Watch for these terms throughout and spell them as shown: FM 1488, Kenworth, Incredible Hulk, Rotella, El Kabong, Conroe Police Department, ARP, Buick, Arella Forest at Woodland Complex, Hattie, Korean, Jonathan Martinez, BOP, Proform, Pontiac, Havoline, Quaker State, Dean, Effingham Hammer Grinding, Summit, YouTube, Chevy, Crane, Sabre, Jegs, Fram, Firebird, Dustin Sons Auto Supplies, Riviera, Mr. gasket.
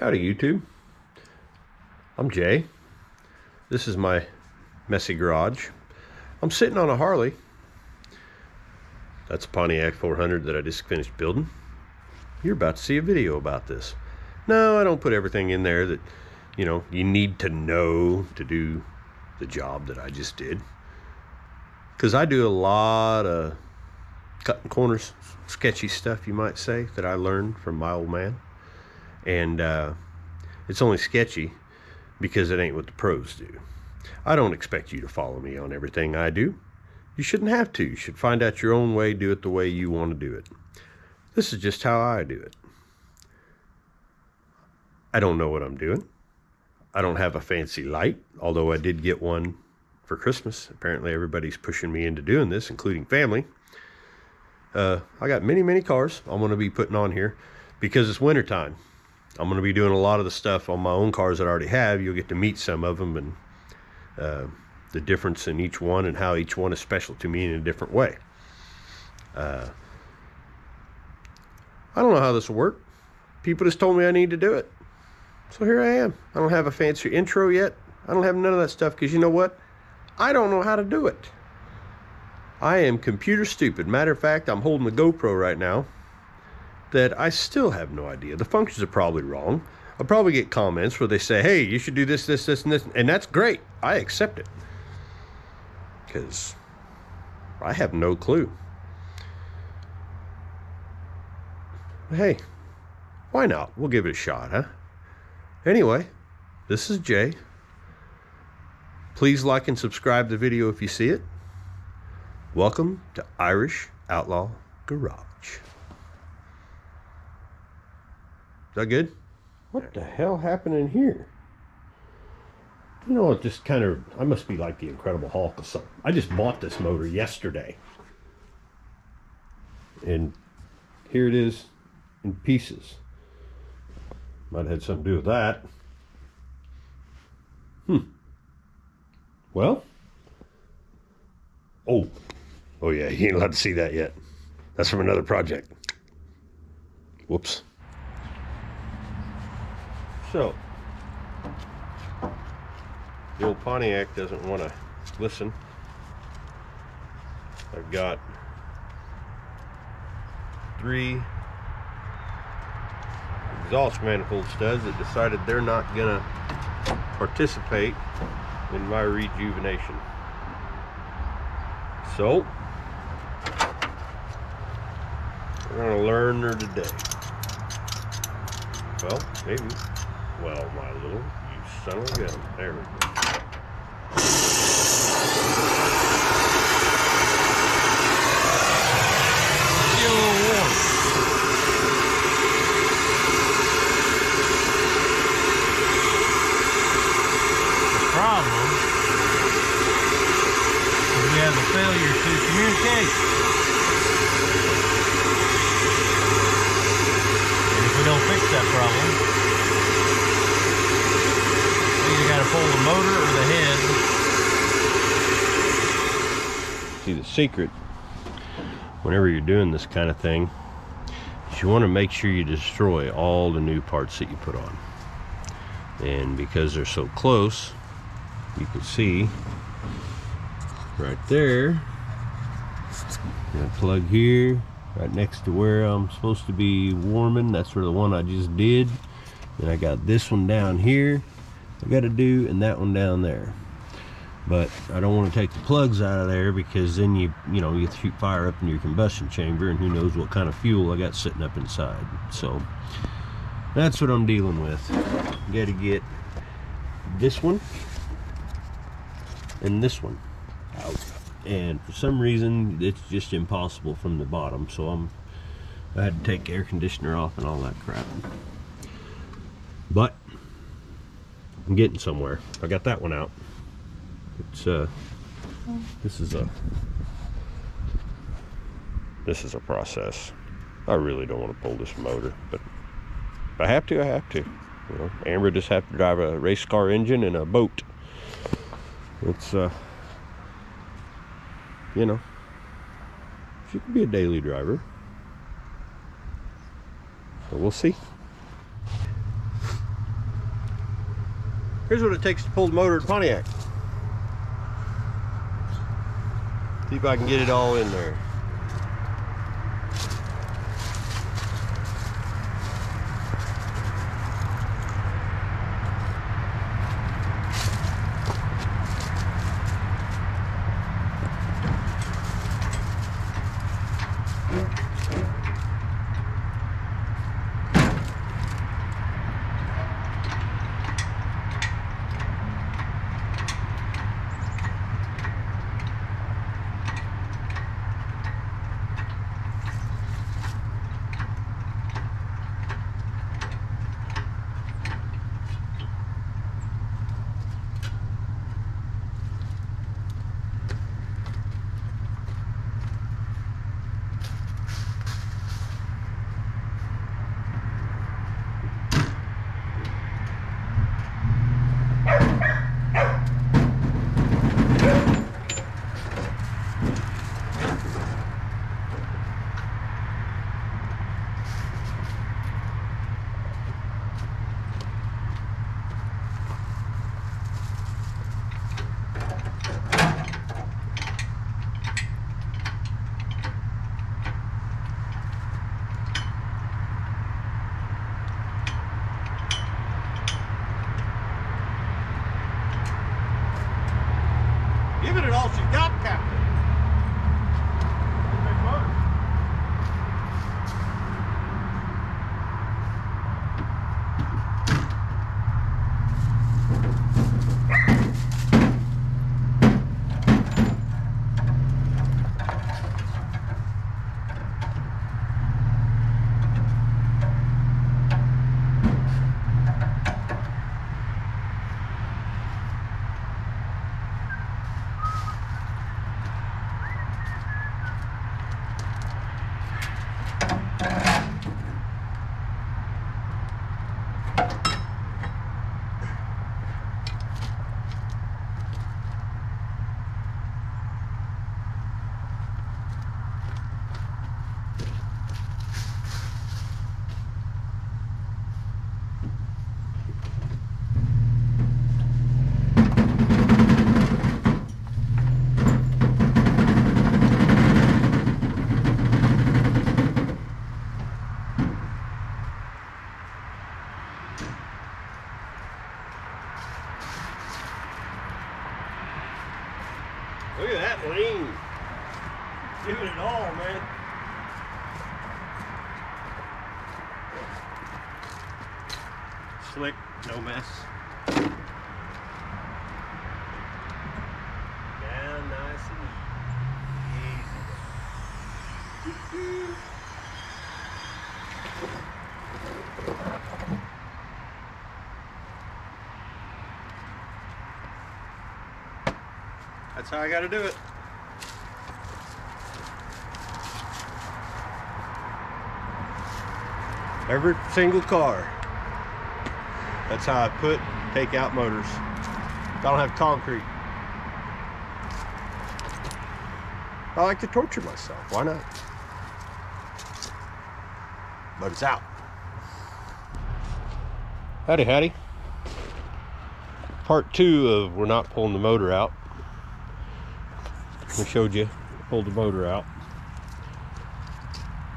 Howdy YouTube, I'm Jay. This is my messy garage. I'm sitting on a Harley. That's a Pontiac 400 that I just finished building. You're about to see a video about this. No, I don't put everything in there that you need to know to do the job that I just did, because I do a lot of cutting corners, sketchy stuff you might say, that I learned from my old man. And it's only sketchy because it ain't what the pros do. I don't expect you to follow me on everything I do. You shouldn't have to. You should find out your own way, do it the way you want to do it. This is just how I do it. I don't know what I'm doing. I don't have a fancy light, although I did get one for Christmas. Apparently everybody's pushing me into doing this, including family. I got many, many cars I'm going to be putting on here because it's wintertime. I'm going to be doing a lot of the stuff on my own cars that I already have. You'll get to meet some of them and the difference in each one and how each one is special to me in a different way. I don't know how this will work. People just told me I need to do it. So here I am. I don't have a fancy intro yet. I don't have none of that stuff because you know what? I don't know how to do it. I am computer stupid. Matter of fact, I'm holding the GoPro right now. That I still have no idea. The functions are probably wrong. I'll probably get comments where they say, hey, you should do this, this, this, and this, and that's great. I accept it. Because I have no clue. Hey, why not? We'll give it a shot, huh? Anyway, this is Jay. Please like and subscribe the video if you see it. Welcome to Irish Outlaw Garage. Is that good? What the hell happened in here? You know, it just kind of, I must be like the Incredible Hulk or something. I just bought this motor yesterday. And here it is in pieces. Might have had something to do with that. Well. Oh yeah, you ain't allowed to see that yet. That's from another project. Whoops. So, the old Pontiac doesn't want to listen. I've got 3 exhaust manifold studs that decided they're not going to participate in my rejuvenation. So, we're going to learn her today. Well, maybe. Well, my little, you son of a gun. There we go. The problem is we have a failure to communicate. If we don't fix that problem, pull the motor or the head. See, the secret whenever you're doing this kind of thing is you want to make sure you destroy all the new parts that you put on, and because they're so close, you can see right there, plug here right next to where I'm supposed to be warming. That's where the one I just did, and I got this one down here I got to do, and that one down there. But I don't want to take the plugs out of there, because then you shoot fire up in your combustion chamber, and who knows what kind of fuel I got sitting up inside. So that's what I'm dealing with. Got to get this one and this one out, and for some reason it's just impossible from the bottom. So I'm I had to take air conditioner off and all that crap. But I'm getting somewhere. I got that one out. It's this is a process. I really don't want to pull this motor, but if I have to, I have to. You know, Amber just have to drive a race car engine and a boat. It's you know, she could be a daily driver. So we'll see. Here's what it takes to pull the motor at Pontiac. See if I can get it all in there. Slick, no mess. Down nice and easy. That's how I gotta do it. Every single car. That's how I take out motors. I don't have concrete. I like to torture myself, why not? But it's out. Howdy, Hattie. Part two of we're not pulling the motor out. We showed you, pulled the motor out.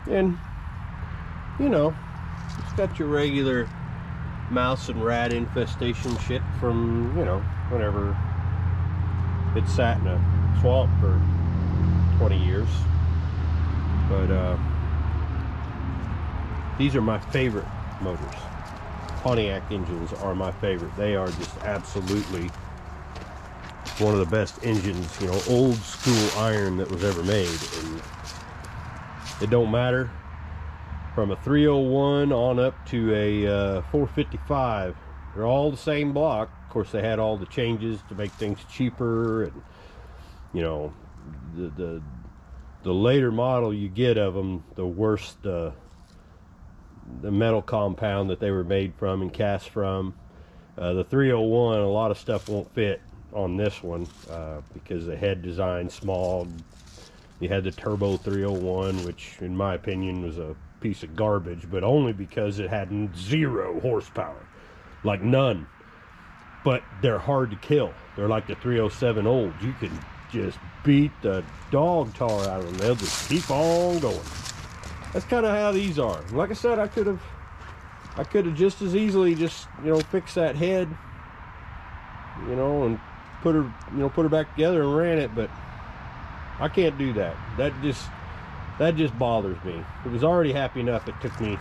And, you know, it's got your regular mouse and rat infestation shit from, you know, whenever it sat in a swamp for 20 years. But these are my favorite motors. Pontiac engines are my favorite. They are just absolutely one of the best engines, you know, old school iron that was ever made. And it don't matter from a 301 on up to a 455. They're all the same block. Of course, they had all the changes to make things cheaper, and you know, the later model you get of them, the worse the metal compound that they were made from and cast from. The 301, a lot of stuff won't fit on this one because the head design's small. You had the turbo 301, which in my opinion was a piece of garbage, but only because it had zero horsepower, like none. But they're hard to kill. They're like the 307 old. You can just beat the dog tar out of them. They'll just keep on going. That's kind of how these are. Like I said, I could have just as easily just, you know, fixed that head, you know, and put her back together and ran it, but I can't do that. That just bothers me. It was already happy enough. It took me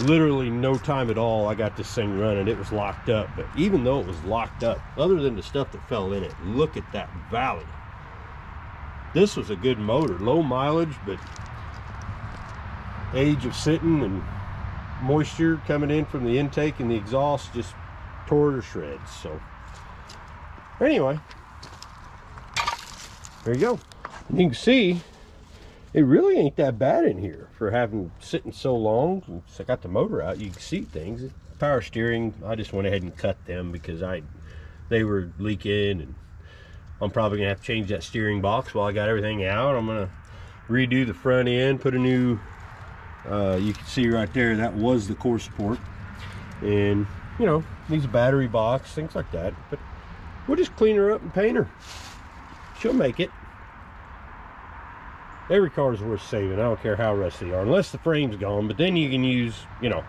literally no time at all. I got this thing running. It was locked up, but even though it was locked up, other than the stuff that fell in it, look at that valley. This was a good motor, low mileage, but age of sitting and moisture coming in from the intake and the exhaust just tore to shreds. So anyway, there you go. You can see it really ain't that bad in here for having sitting so long. Since I got the motor out, you can see things. Power steering, I just went ahead and cut them because they were leaking, and I'm probably gonna have to change that steering box while I got everything out. I'm gonna redo the front end, put a new you can see right there, that was the core support, and you know, needs a battery box, things like that. But we'll just clean her up and paint her. She'll make it. Every car is worth saving. I don't care how rusty they are, unless the frame's gone. But then you can use, you know,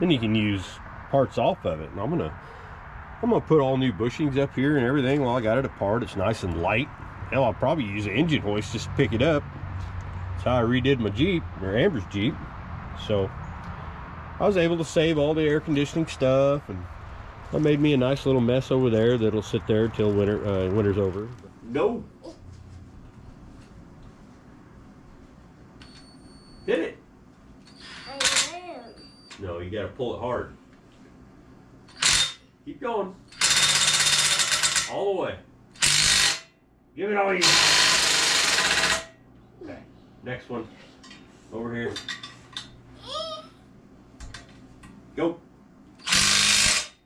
then you can use parts off of it. And I'm gonna put all new bushings up here and everything while I got it apart. It's nice and light. Hell, I'll probably use an engine hoist just to pick it up. That's how I redid my Jeep, or Amber's Jeep. So I was able to save all the air conditioning stuff, and I made me a nice little mess over there that'll sit there till winter. Winter's over. No. Hit it. I am. No, you gotta pull it hard. Keep going. All the way. Give it all you got. Okay. Next one. Over here. Go.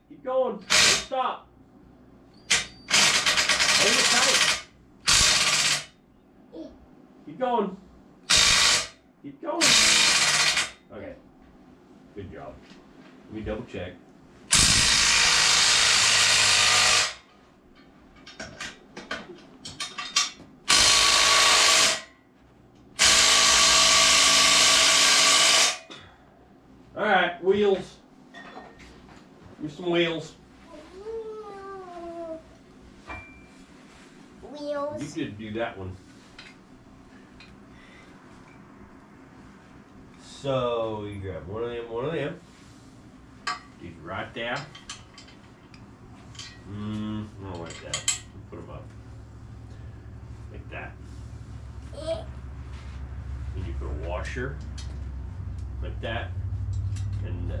Keep going. Don't stop. Hold it tight. Keep going. Keep going. Okay. Good job. Let me double check. All right, wheels. Here's some wheels. Wheels. You did do that one. So you grab one of them, keep it right there. I don't like that. Put them up like that. And you put a washer like that, and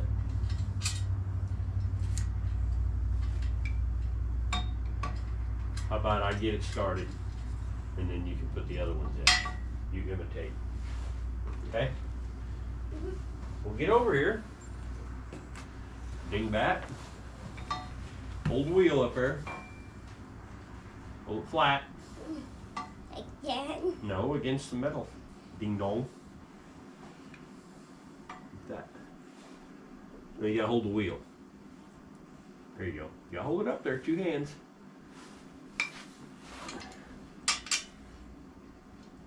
how about I get it started, and then you can put the other ones in. You imitate, okay? We'll get over here. Dingbat. Hold the wheel up there. Hold it flat. Again? No, against the metal. Ding dong. Like that. Now you gotta hold the wheel. There you go. You gotta hold it up there, two hands.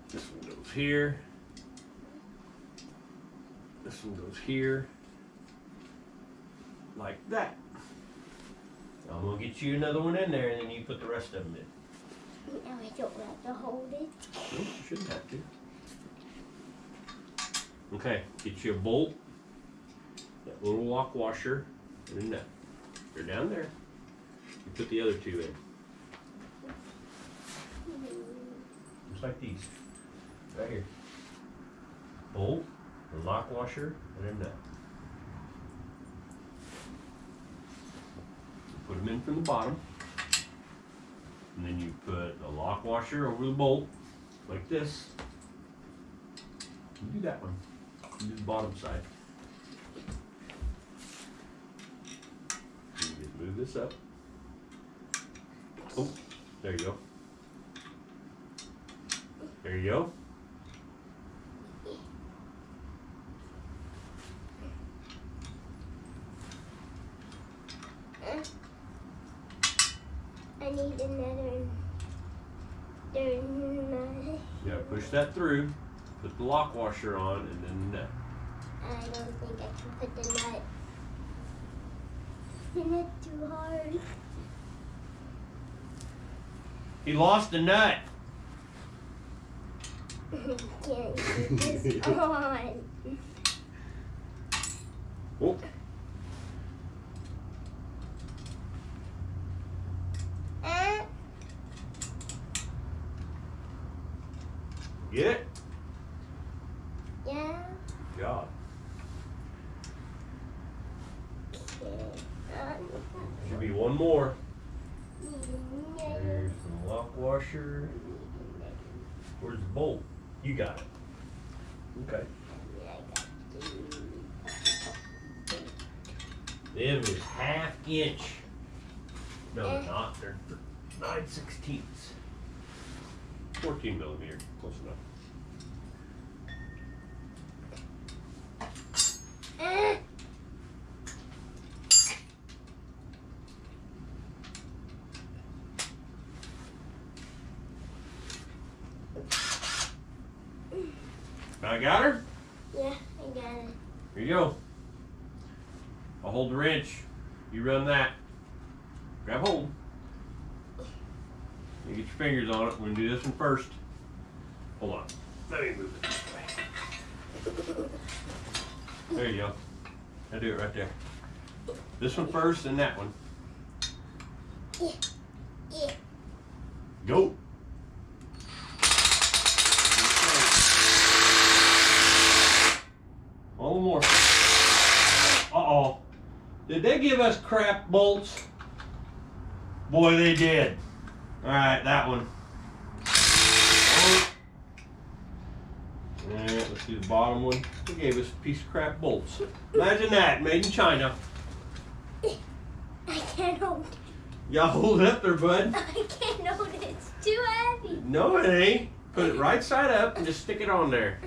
This one goes here. This one goes here, like that. I'm gonna get you another one in there, and then you put the rest of them in. No, I don't have to hold it. No, you shouldn't have to. Okay, get you a bolt, that little lock washer, and a nut. They're down there. You put the other two in. Just like these, right here. Bolt. lock washer and a nut. Put them in from the bottom, and then you put a lock washer over the bolt like this. You do that one. You do the bottom side. You just move this up. Oh, there you go. There you go. I need another. Yeah, push that through. Put the lock washer on, and then the nut. I don't think I can put the nut. The nut's too hard. He lost the nut. Can't get this on. Oh. Get it? Yeah. Good job. Should be one more. There's the lock washer. Where's the bolt? You got it. Okay. It was 1/2 inch. No, they're not. They're 9/16. 14 millimeter. Close enough. I got her? Yeah, I got it. Here you go. I'll hold the wrench. You run that. Grab hold. You get your fingers on it. We're going to do this one first. Hold on. Let me move it this way. There you go. I'll do it right there. This one first and that one. Yeah. Yeah. Go. One more. Uh-oh. Did they give us crap bolts? Boy, they did. Alright, that one. Alright, let's do the bottom one. They gave us a piece of crap bolts. Imagine that, made in China. I can't hold it. Y'all hold it up there, bud. I can't hold it, it's too heavy. No, it ain't. Put it right side up and just stick it on there.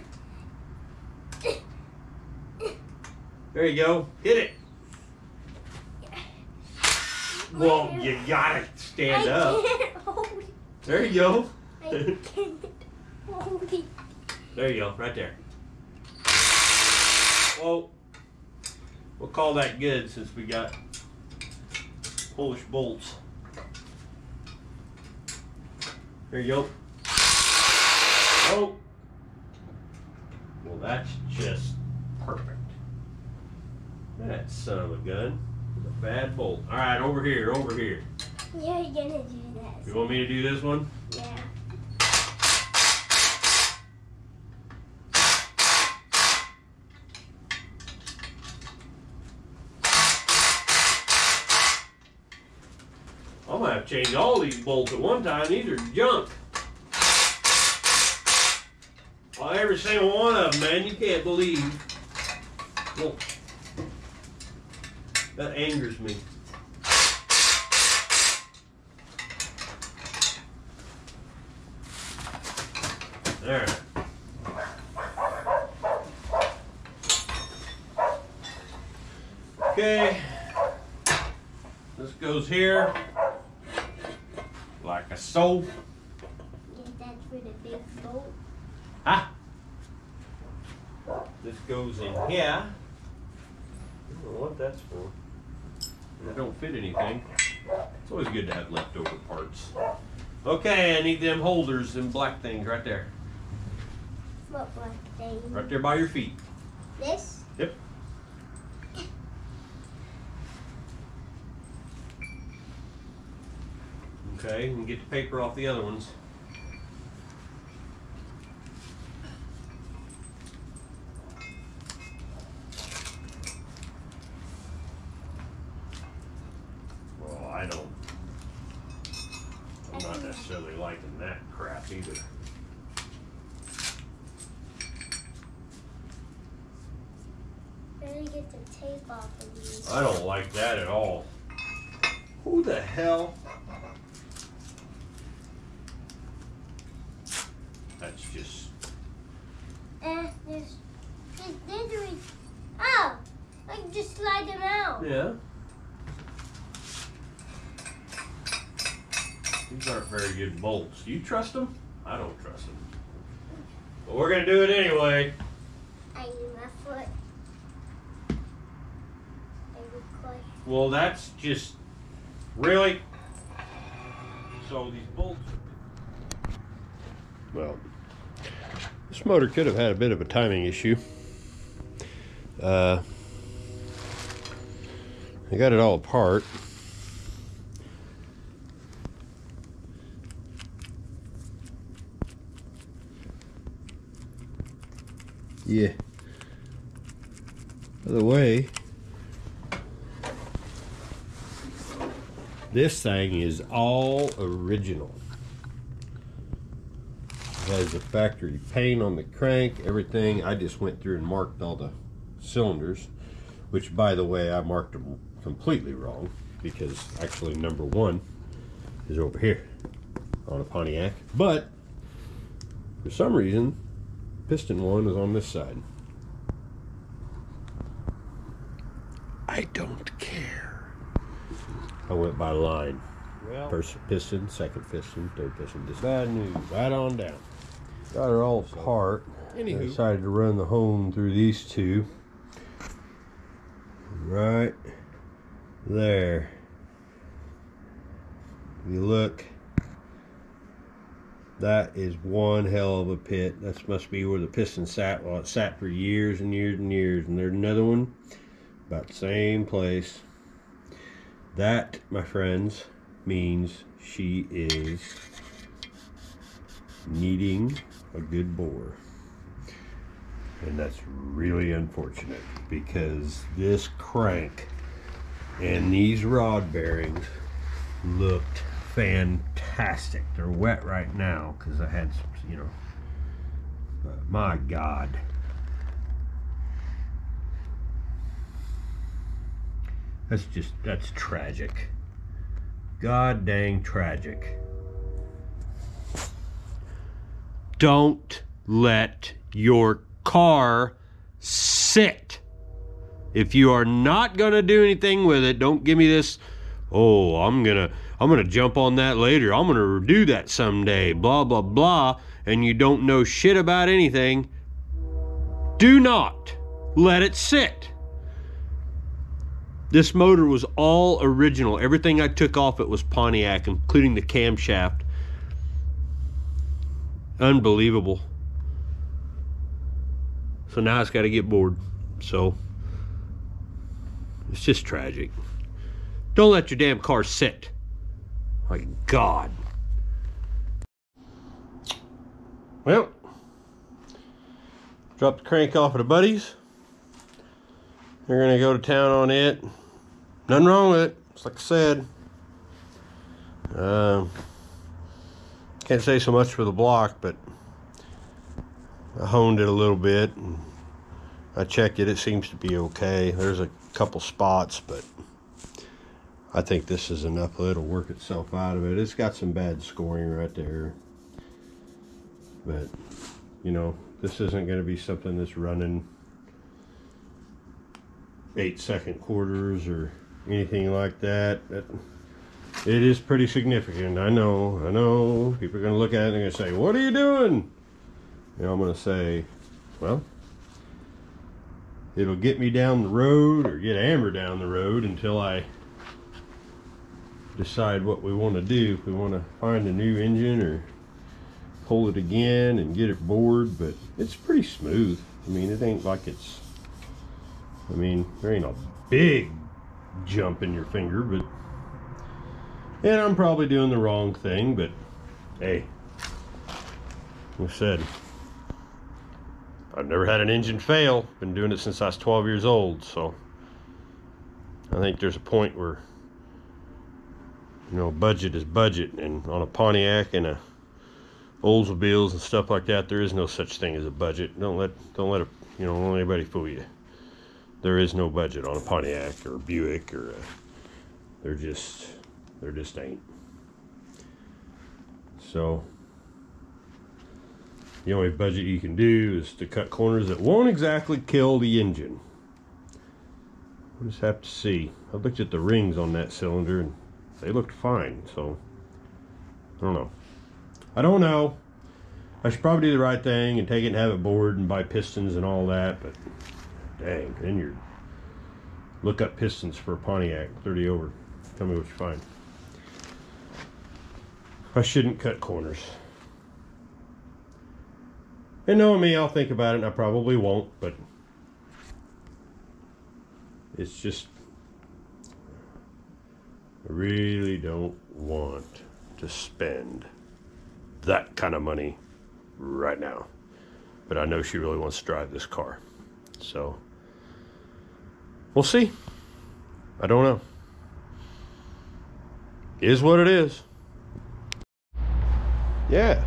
There you go. Hit it. Well, you gotta stand up. I can't hold it. There you go. I can't hold it. There you go, right there. Well, we'll call that good since we got Polish bolts. There you go. Oh. Well, that's just perfect. That son of a gun. Bad bolt. All right, over here, over here. You're gonna do this. You want me to do this one? Yeah. I might have changed all these bolts at one time. These are junk. Well, every single one of them, man. You can't believe. Well, that angers me. There. Okay. This goes here. Like a soap. Yeah, that's for the big bolt. Ah. This goes in here. I don't know what that's for. That don't fit anything. It's always good to have leftover parts. Okay, I need them holders and black things right there. What black thing? Right there by your feet. This? Yep. Okay, and get the paper off the other ones. black either. Better get the tape off of these. I don't like that at all. Who the hell? That's just. Oh, I can just slide them out. Yeah. These aren't very good bolts. Do you trust them? I don't trust them. But we're gonna do it anyway. I need my foot. Well, that's just really. So these bolts. Well, this motor could have had a bit of a timing issue. I got it all apart. Yeah. By the way, this thing is all original. It has the factory paint on the crank, everything. I just went through and marked all the cylinders, which, by the way, I marked them completely wrong because actually number one is over here on a Pontiac, but for some reason piston one is on this side. I don't care. I went by line. Well, first piston, second piston, third piston. Just bad news. Right on down. Got it all apart. Anywho. I decided to run the home through these two. Right there. You look. That is one hell of a pit. That must be where the piston sat. Well, it sat for years and years and years. And there's another one about the same place. That, my friends, means she is needing a good bore. And that's really unfortunate because this crank and these rod bearings looked fantastic. They're wet right now because I had some, you know, but my God. That's just, that's tragic. God dang tragic. Don't let your car sit. If you are not gonna do anything with it, don't give me this, oh, I'm gonna jump on that later, I'm gonna do that someday, blah blah blah, and you don't know shit about anything. Do not let it sit. This motor was all original. Everything I took off it was Pontiac, including the camshaft. Unbelievable. So now it's got to get bored. So it's just tragic. Don't let your damn car sit. My God. Well, dropped the crank off at a buddy's. They're gonna go to town on it. Nothing wrong with it. It's like I said. Can't say so much for the block, but I honed it a little bit. And I checked it. It seems to be okay. There's a couple spots, but I think this is enough. It'll work itself out of it. It's got some bad scoring right there. But, you know, this isn't going to be something that's running 8 second quarters or anything like that. It is pretty significant. I know. People are going to look at it and they're going to say, what are you doing? And I'm going to say, well, it'll get me down the road or get Amber down the road until I decide what we want to do. If we want to find a new engine or pull it again and get it bored, but it's pretty smooth. I mean, it ain't like it's, I mean, there ain't a big jump in your finger, but, and I'm probably doing the wrong thing, but hey, like I said, I've never had an engine fail. Been doing it since I was 12 years old, so I think there's a point where, you know, budget is budget, and on a Pontiac and a Oldsmobiles and stuff like that, there is no such thing as a budget. Don't let a, you know, don't let anybody fool you. There is no budget on a Pontiac or a Buick or a, there just ain't. So the only budget you can do is to cut corners that won't exactly kill the engine. We'll just have to see. I looked at the rings on that cylinder and they looked fine, so I don't know. I should probably do the right thing and take it and have it bored and buy pistons and all that, but dang, then you're look up pistons for a Pontiac 30 over. Tell me what you find. I shouldn't cut corners. And knowing me, I'll think about it, and I probably won't, but it's just, I really don't want to spend that kind of money right now. But I know she really wants to drive this car. So, we'll see. I don't know. It is what it is. Yeah.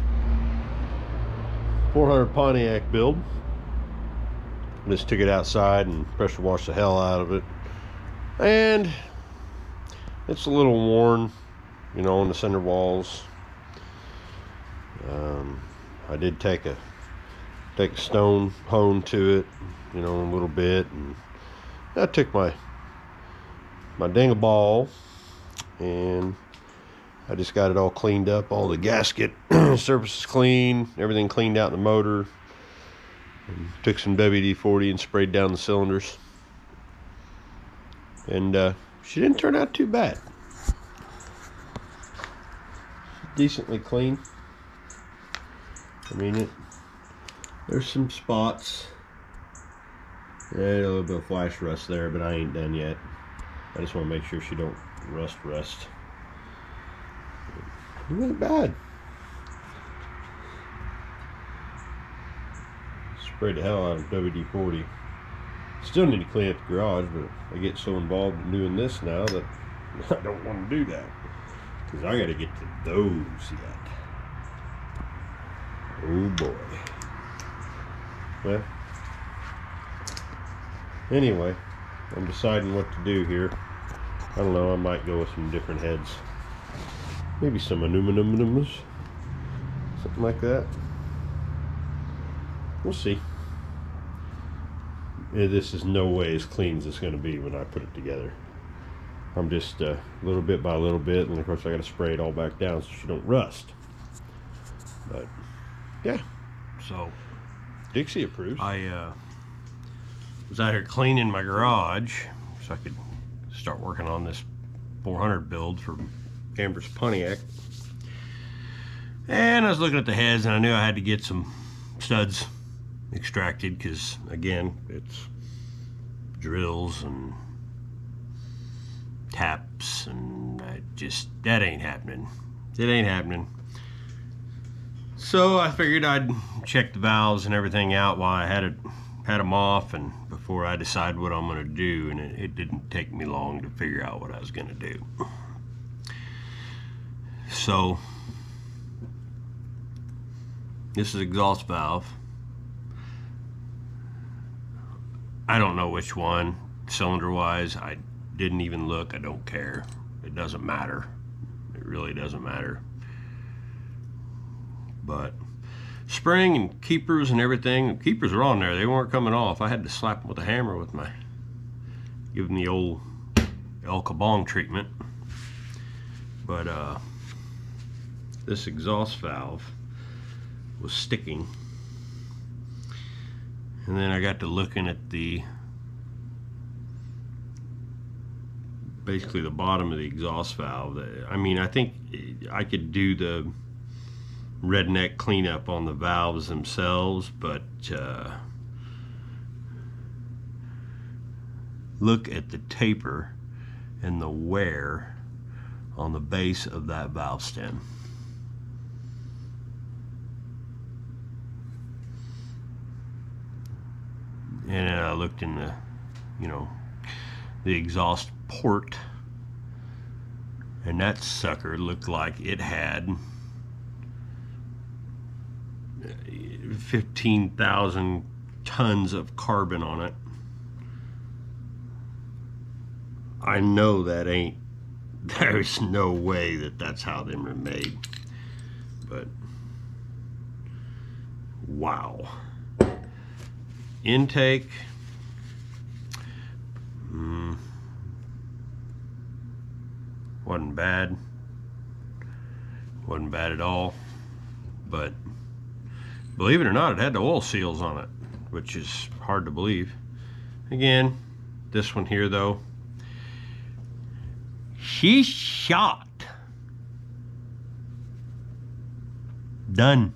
400 Pontiac build. Just took it outside and pressure washed the hell out of it. And it's a little worn, you know, on the center walls. I did take a stone hone to it, you know, a little bit, and I took my dingle ball and I just got it all cleaned up, all the gasket surfaces clean, everything cleaned out in the motor. And took some WD-40 and sprayed down the cylinders. And she didn't turn out too bad. Decently clean. I mean, there's some spots. Yeah, a little bit of flash rust there, but I ain't done yet. I just want to make sure she don't rust. It wasn't bad. Sprayed the hell out of WD-40. Still need to clean up the garage, but I get so involved in doing this now that I don't want to do that. Because I got to get to those yet. Oh boy. Well, anyway, I'm deciding what to do here. I don't know, I might go with some different heads. Maybe some aluminums. Something like that. We'll see. This is no way as clean as it's going to be when I put it together. I'm just little bit by little bit, and of course I got to spray it all back down so she don't rust. But yeah, so Dixie approves. I was out here cleaning my garage so I could start working on this 400 build for Amber's Pontiac, and I was looking at the heads, and I knew I had to get some studs extracted because, again, it's drills and taps, and that ain't happening. It ain't happening. So I figured I'd check the valves and everything out while I had them off, and before I decide what I'm gonna do. And it didn't take me long to figure out what I was gonna do. So this is exhaust valve. I don't know which one, cylinder wise. I didn't even look. I don't care. It doesn't matter. It really doesn't matter. But spring and keepers and everything, the keepers were on there. They weren't coming off. I had to slap them with a hammer with my, give them the old El Kabong treatment. But this exhaust valve was sticking. And then I got to looking at basically the bottom of the exhaust valve. I mean, I think I could do the redneck cleanup on the valves themselves, but look at the taper and the wear on the base of that valve stem. And I looked in the, you know, the exhaust port, and that sucker looked like it had 115,000 tons of carbon on it. I know that ain't, there's no way that that's how them are made, but wow. Intake, wasn't bad at all, but believe it or not, it had the oil seals on it, which is hard to believe. Again, this one here though, she shot. Done.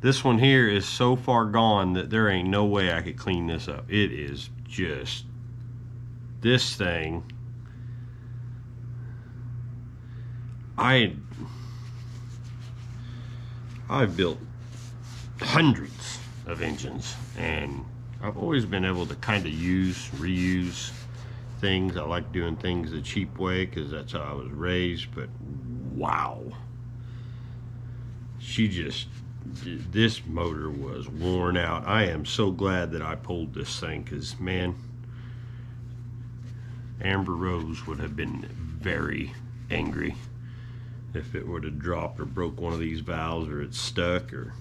This one here is so far gone that there ain't no way I could clean this up. It is just, this thing, I've built hundreds of engines, and I've always been able to kind of reuse things. I like doing things the cheap way because that's how I was raised, but wow. She just, this motor was worn out. I am so glad that I pulled this thing, because man, Amber Rose would have been very angry if it would have dropped or broke one of these valves, or it's stuck, or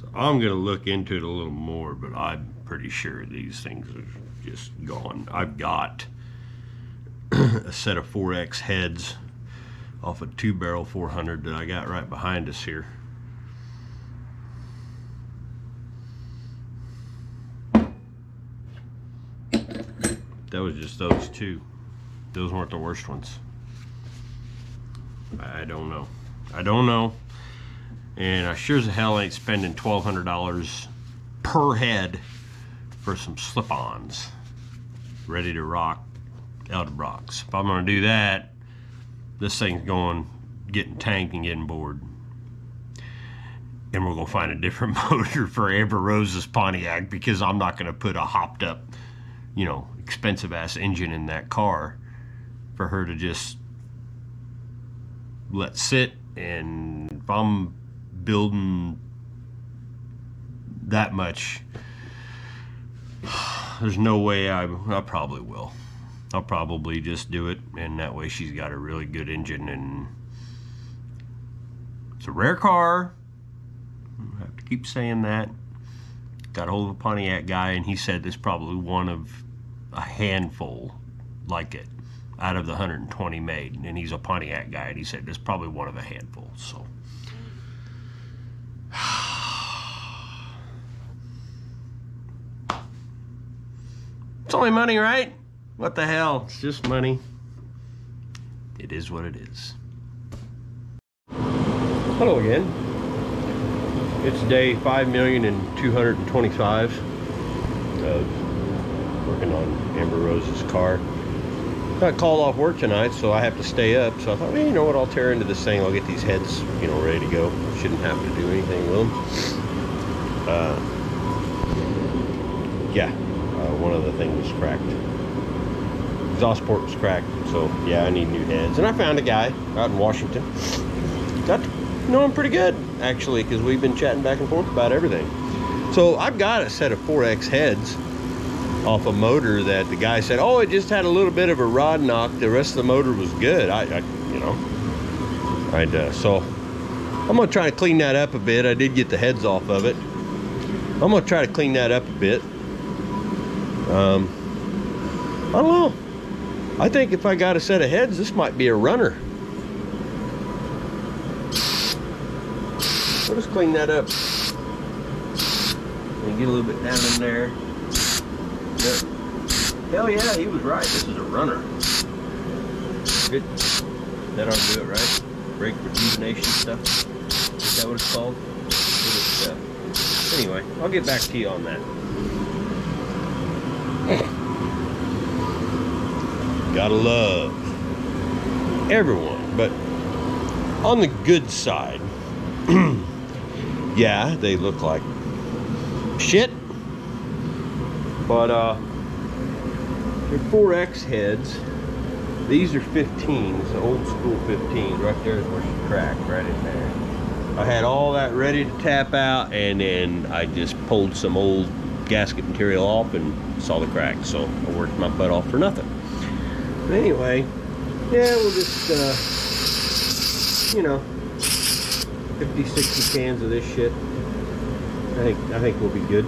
so I'm gonna look into it a little more, but I'm pretty sure these things are just gone. I've got a set of 4X heads off a 2-barrel 400 that I got right behind us here. That was just those two. Those weren't the worst ones. I don't know. I don't know. And I sure as hell ain't spending $1,200 per head for some slip-ons. Ready to rock Elderbrocks. If I'm gonna do that, this thing's getting tanked and getting bored. And we're gonna find a different motor for Amber Rose's Pontiac, because I'm not gonna put a hopped up, you know, expensive ass engine in that car for her to just let sit. And if I'm building that much, there's no way I probably will. I'll probably just do it, and that way she's got a really good engine, and it's a rare car. I have to keep saying that. Got a hold of a Pontiac guy, and he said there's probably one of a handful like it out of the 120 made, and he's a Pontiac guy, and he said there's probably one of a handful. So it's only money, right? What the hell? It's just money. It is what it is. Hello again. It's day 5,225,000 of working on Amber Rose's car. I called off work tonight, so I have to stay up. So I thought, well, you know what? I'll tear into this thing. I'll get these heads, you know, ready to go. Shouldn't have to do anything with them. One of the things was cracked. Exhaust port was cracked, so yeah, I need new heads. And I found a guy out in Washington. Got to know him pretty good, actually, because we've been chatting back and forth about everything. So I've got a set of 4X heads off a motor that the guy said, oh, it just had a little bit of a rod knock. The rest of the motor was good. So I'm gonna try to clean that up a bit. I did get the heads off of it. I'm gonna try to clean that up a bit. I don't know. I think if I got a set of heads, this might be a runner. We'll just clean that up. And get a little bit down in there. Yep. Hell yeah, he was right. This is a runner. Good. That ought to do it, right? Brake rejuvenation stuff. Is that what it's called? Good stuff. Anyway, I'll get back to you on that. Gotta love everyone, but on the good side, yeah, they look like shit, but they're 4X heads, These are 15s, old school 15s. Right there is where she cracked, right in there. I had all that ready to tap out, and then I just pulled some old gasket material off and saw the crack, so I worked my butt off for nothing. But anyway, yeah, we'll just, you know, 50, 60 cans of this shit. I think we'll be good.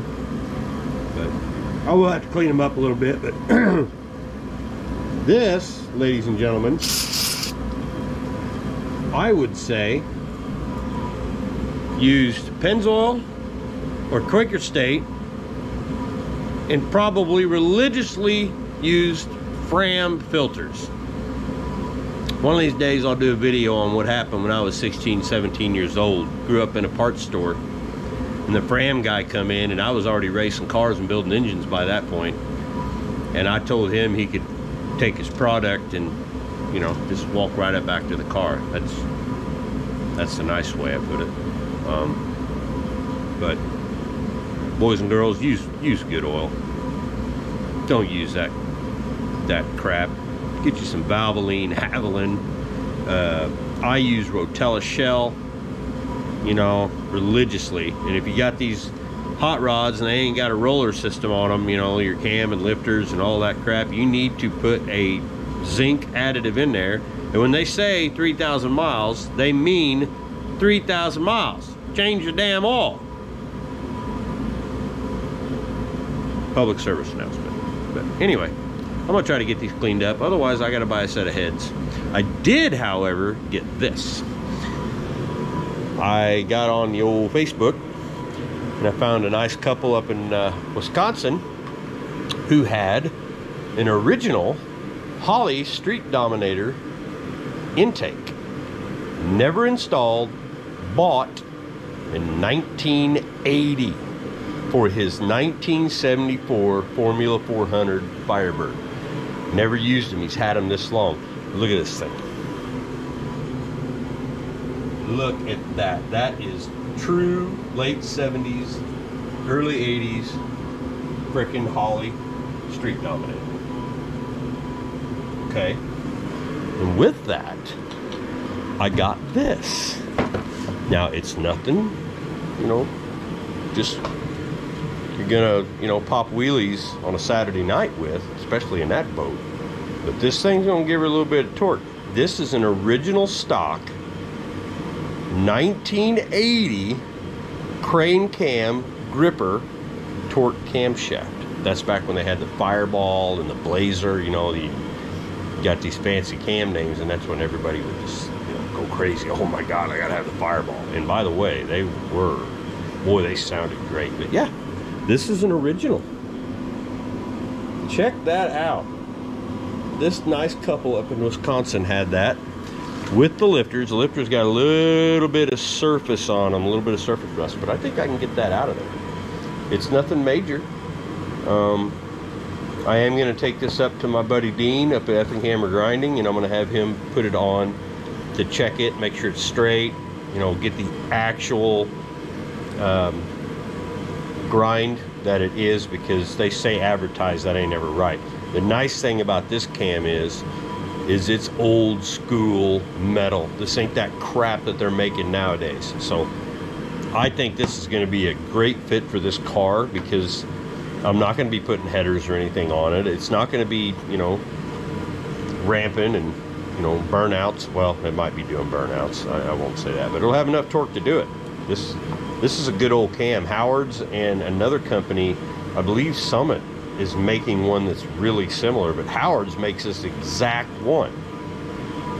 But I will have to clean them up a little bit, but this, ladies and gentlemen, I would say used Pennzoil or Quaker State and probably religiously used Fram filters. One of these days I'll do a video on what happened when I was 16, 17 years old. Grew up in a parts store, and the Fram guy come in, and I was already racing cars and building engines by that point. And I told him he could take his product and, you know, just walk right up back to the car. That's the nice way I put it. But boys and girls, use good oil. Don't use that crap. Get you some Valvoline, Havoline. I use Rotella shell, you know, religiously. And if you got these hot rods and they ain't got a roller system on them, you know, your cam and lifters and all that crap, you need to put a zinc additive in there. And when they say 3,000 miles, they mean 3,000 miles. Change your damn oil. Public service announcement. But anyway, I'm gonna try to get these cleaned up. Otherwise, I gotta buy a set of heads. I did, however, get this. I got on the old Facebook and I found a nice couple up in Wisconsin who had an original Holley Street Dominator intake. Never installed, bought in 1980 for his 1974 Formula 400 Firebird. Never used him, he's had him this long. Look at this thing. Look at that. That is true late 70s, early 80s, frickin' Holley Street Dominator. Okay. And with that, I got this. Now, it's nothing, you know, just, you're gonna, you know, pop wheelies on a Saturday night with, especially in that boat. But this thing's gonna give her a little bit of torque. This is an original stock 1980 Crane cam gripper torque camshaft. That's back when they had the Fireball and the Blazer, you know, you got these fancy cam names, and that's when everybody would just, you know, go crazy. Oh my God, I gotta have the Fireball. And by the way, they were, boy, they sounded great. But yeah, this is an original. Check that out. This nice couple up in Wisconsin had that with the lifters. The lifters got a little bit of surface on them, a little bit of surface rust, but I think I can get that out of there. It's nothing major. I am going to take this up to my buddy Dean up at Effingham Hammer Grinding, and I'm going to have him put it on to check it, make sure it's straight, you know, get the actual grind that it is, because they say advertise, that ain't ever right. The nice thing about this cam is it's old school metal. This ain't that crap that they're making nowadays. So I think this is gonna be a great fit for this car, because I'm not gonna be putting headers or anything on it. It's not gonna be, you know, ramping and, you know, burnouts. Well, it might be doing burnouts, I won't say that, but it'll have enough torque to do it. This is a good old cam. Howard's and another company, I believe Summit, is making one that's really similar, but Howard's makes this exact one.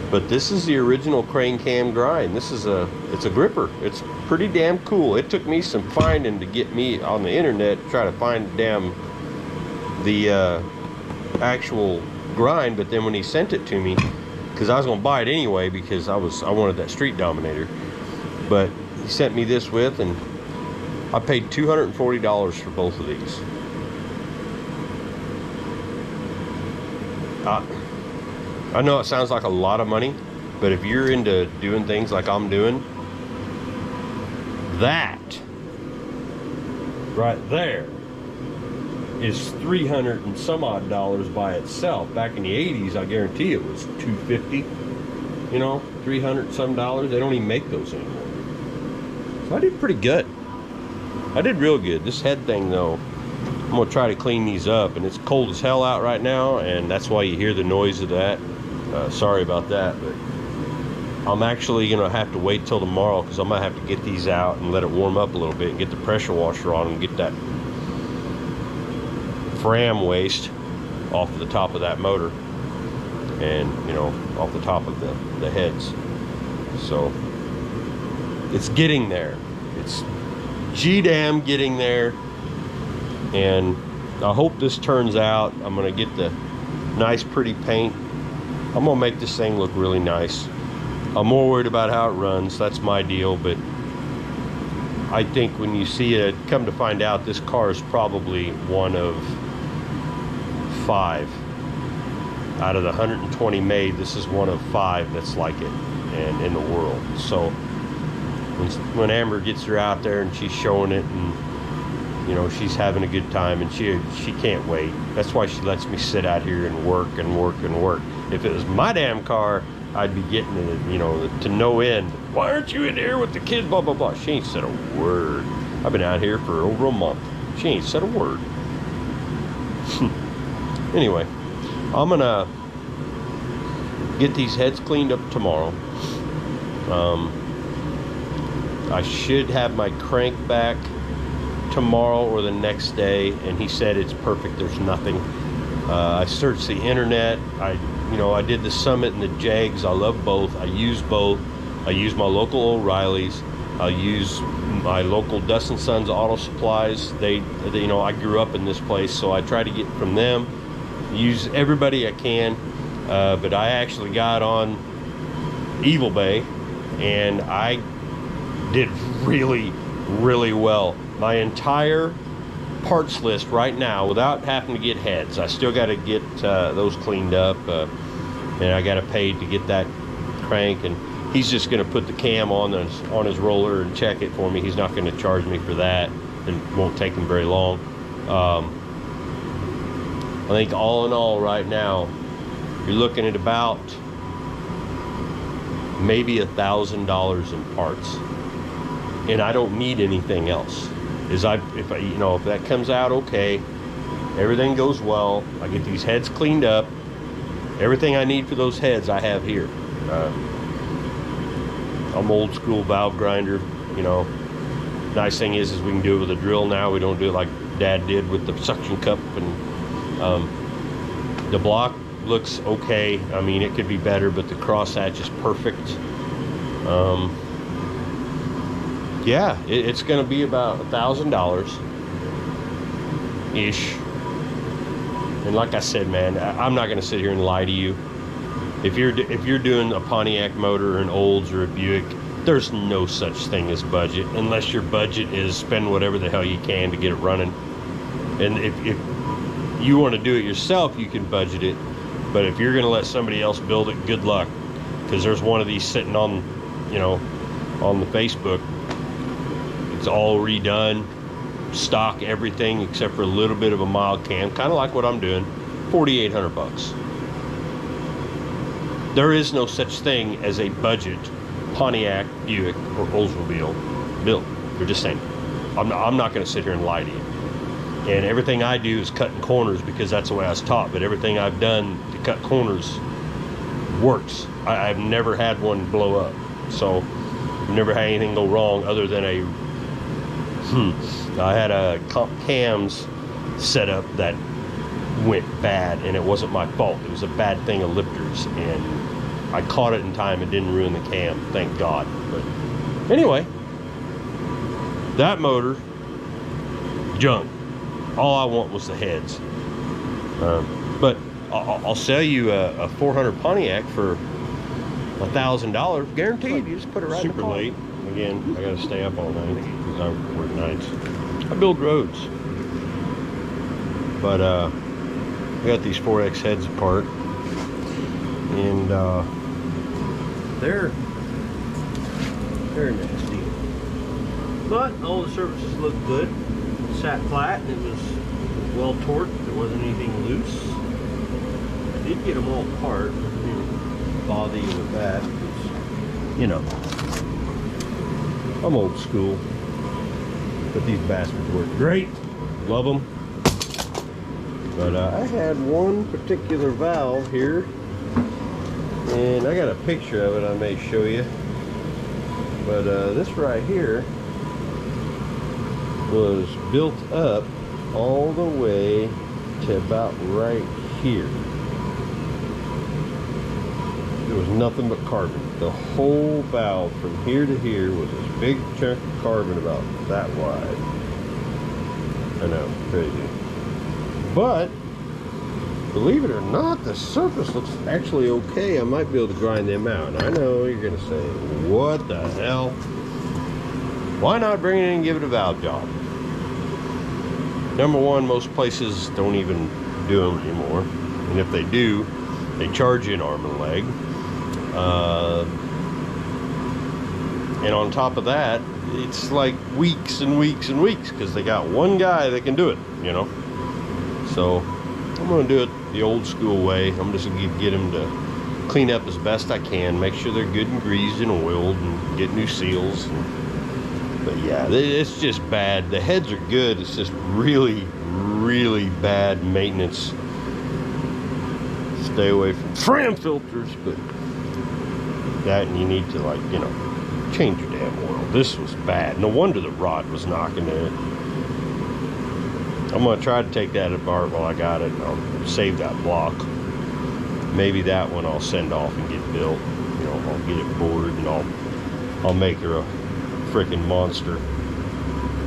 But this is the original Crane cam grind. This is it's a gripper. It's pretty damn cool. It took me some finding to get me on the internet to try to find the actual grind. But then when he sent it to me, because I was gonna buy it anyway, because I wanted that Street Dominator, but he sent me this with, and I paid $240 for both of these. I know it sounds like a lot of money, but if you're into doing things like I'm doing, that right there is $300 and some odd by itself. Back in the 80s, I guarantee it was $250, you know, $300 some. They don't even make those anymore. So I did pretty good. I did real good. This head thing though, I'm gonna try to clean these up, and it's cold as hell out right now, and that's why you hear the noise of that. Sorry about that, but I'm actually gonna have to wait till tomorrow because I'm gonna have to get these out and let it warm up a little bit and get the pressure washer on and get that Fram waste off the top of that motor and, you know, off the top of the heads. So it's getting there. It's G-damn getting there. And I hope this turns out. I'm gonna get the nice pretty paint. I'm gonna make this thing look really nice. I'm more worried about how it runs. That's my deal. But I think when you see it, come to find out, this car is probably one of 5 out of the 120 made. This is one of 5 that's like it and in the world. So when Amber gets her out there and she's showing it, and you know, she's having a good time, and she can't wait. That's why she lets me sit out here and work and work and work. If it was my damn car, I'd be getting it, you know, to no end. Why aren't you in here with the kids, blah, blah, blah. She ain't said a word. I've been out here for over a month. She ain't said a word. Anyway, I'm gonna get these heads cleaned up tomorrow. I should have my crank back tomorrow or the next day, and he said it's perfect, there's nothing. I searched the internet. I did the Summit and the Jegs. I love both. I use both. I use my local O'Reilly's. I use my local Dustin Sons Auto Supplies. They, you know, I grew up in this place, so I try to get from them. Use everybody I can, but I actually got on Evil Bay, and I did really, really well. My entire parts list right now, without having to get heads, I still got to get those cleaned up, and I got to pay to get that crank, and he's just going to put the cam on his roller and check it for me. He's not going to charge me for that, and won't take him very long. I think all in all right now you're looking at about maybe $1,000 in parts, and I don't need anything else. If that comes out okay, everything goes well, I get these heads cleaned up, everything I need for those heads I have here. I'm old school valve grinder, you know. Nice thing is we can do it with a drill now. We don't do it like Dad did with the suction cup, and the block looks okay. I mean, it could be better, but the crosshatch is perfect. Yeah, it's going to be about $1,000-ish. And like I said, man, I'm not going to sit here and lie to you. If you're doing a Pontiac motor or an Olds or a Buick, there's no such thing as budget, unless your budget is spend whatever the hell you can to get it running. And if you want to do it yourself, you can budget it. But if you're going to let somebody else build it, good luck, because there's one of these sitting on, you know, on the Facebook. It's all redone, stock everything except for a little bit of a mild cam, kind of like what I'm doing. 4,800 bucks. There is no such thing as a budget Pontiac, Buick, or Oldsmobile built. They're just saying. I'm not going to sit here and lie to you. And everything I do is cutting corners because that's the way I was taught. But everything I've done to cut corners works. I've never had one blow up, so I've never had anything go wrong other than a. I had a comp cams set up that went bad, and it wasn't my fault. It was a bad thing of Lipter's, and I caught it in time. It didn't ruin the cam, thank God. But anyway, that motor, junk. All I want was the heads. But I'll sell you a 400 Pontiac for $1,000, guaranteed. You just put it right in the car. Super late. Again, I gotta stay up all night because I work nights. I build roads. But I got these 4X heads apart, and they're nasty. But all the surfaces look good. It sat flat, and it was well torqued. There wasn't anything loose. I did get them all apart. I didn't bother you with that because, you know, I'm old school. But these bastards work great. Love them. But I had one particular valve here, and I got a picture of it I may show you. But this right here was built up all the way to about right here. There was nothing but carbon. The whole valve from here to here was this big chunk of carbon about that wide. I know, crazy. But believe it or not, the surface looks actually okay. I might be able to grind them out. And I know you're going to say, what the hell? Why not bring it in and give it a valve job? Number one, most places don't even do them anymore. And if they do, they charge you an arm and a leg. And on top of that, it's like weeks and weeks and weeks because they got one guy that can do it, you know. So I'm going to do it the old school way. I'm just going to get him to clean up as best I can, make sure they're good and greased and oiled and get new seals. But yeah, it's just bad. The heads are good. It's just really, really bad maintenance. Stay away from Fram filters, but that, and you need to, like, you know, change your damn oil. This was bad. No wonder the rod was knocking in it. I'm going to try to take that apart while I got it, and I'll save that block. Maybe that one I'll send off and get built. You know, I'll get it bored, and I'll make her a freaking monster.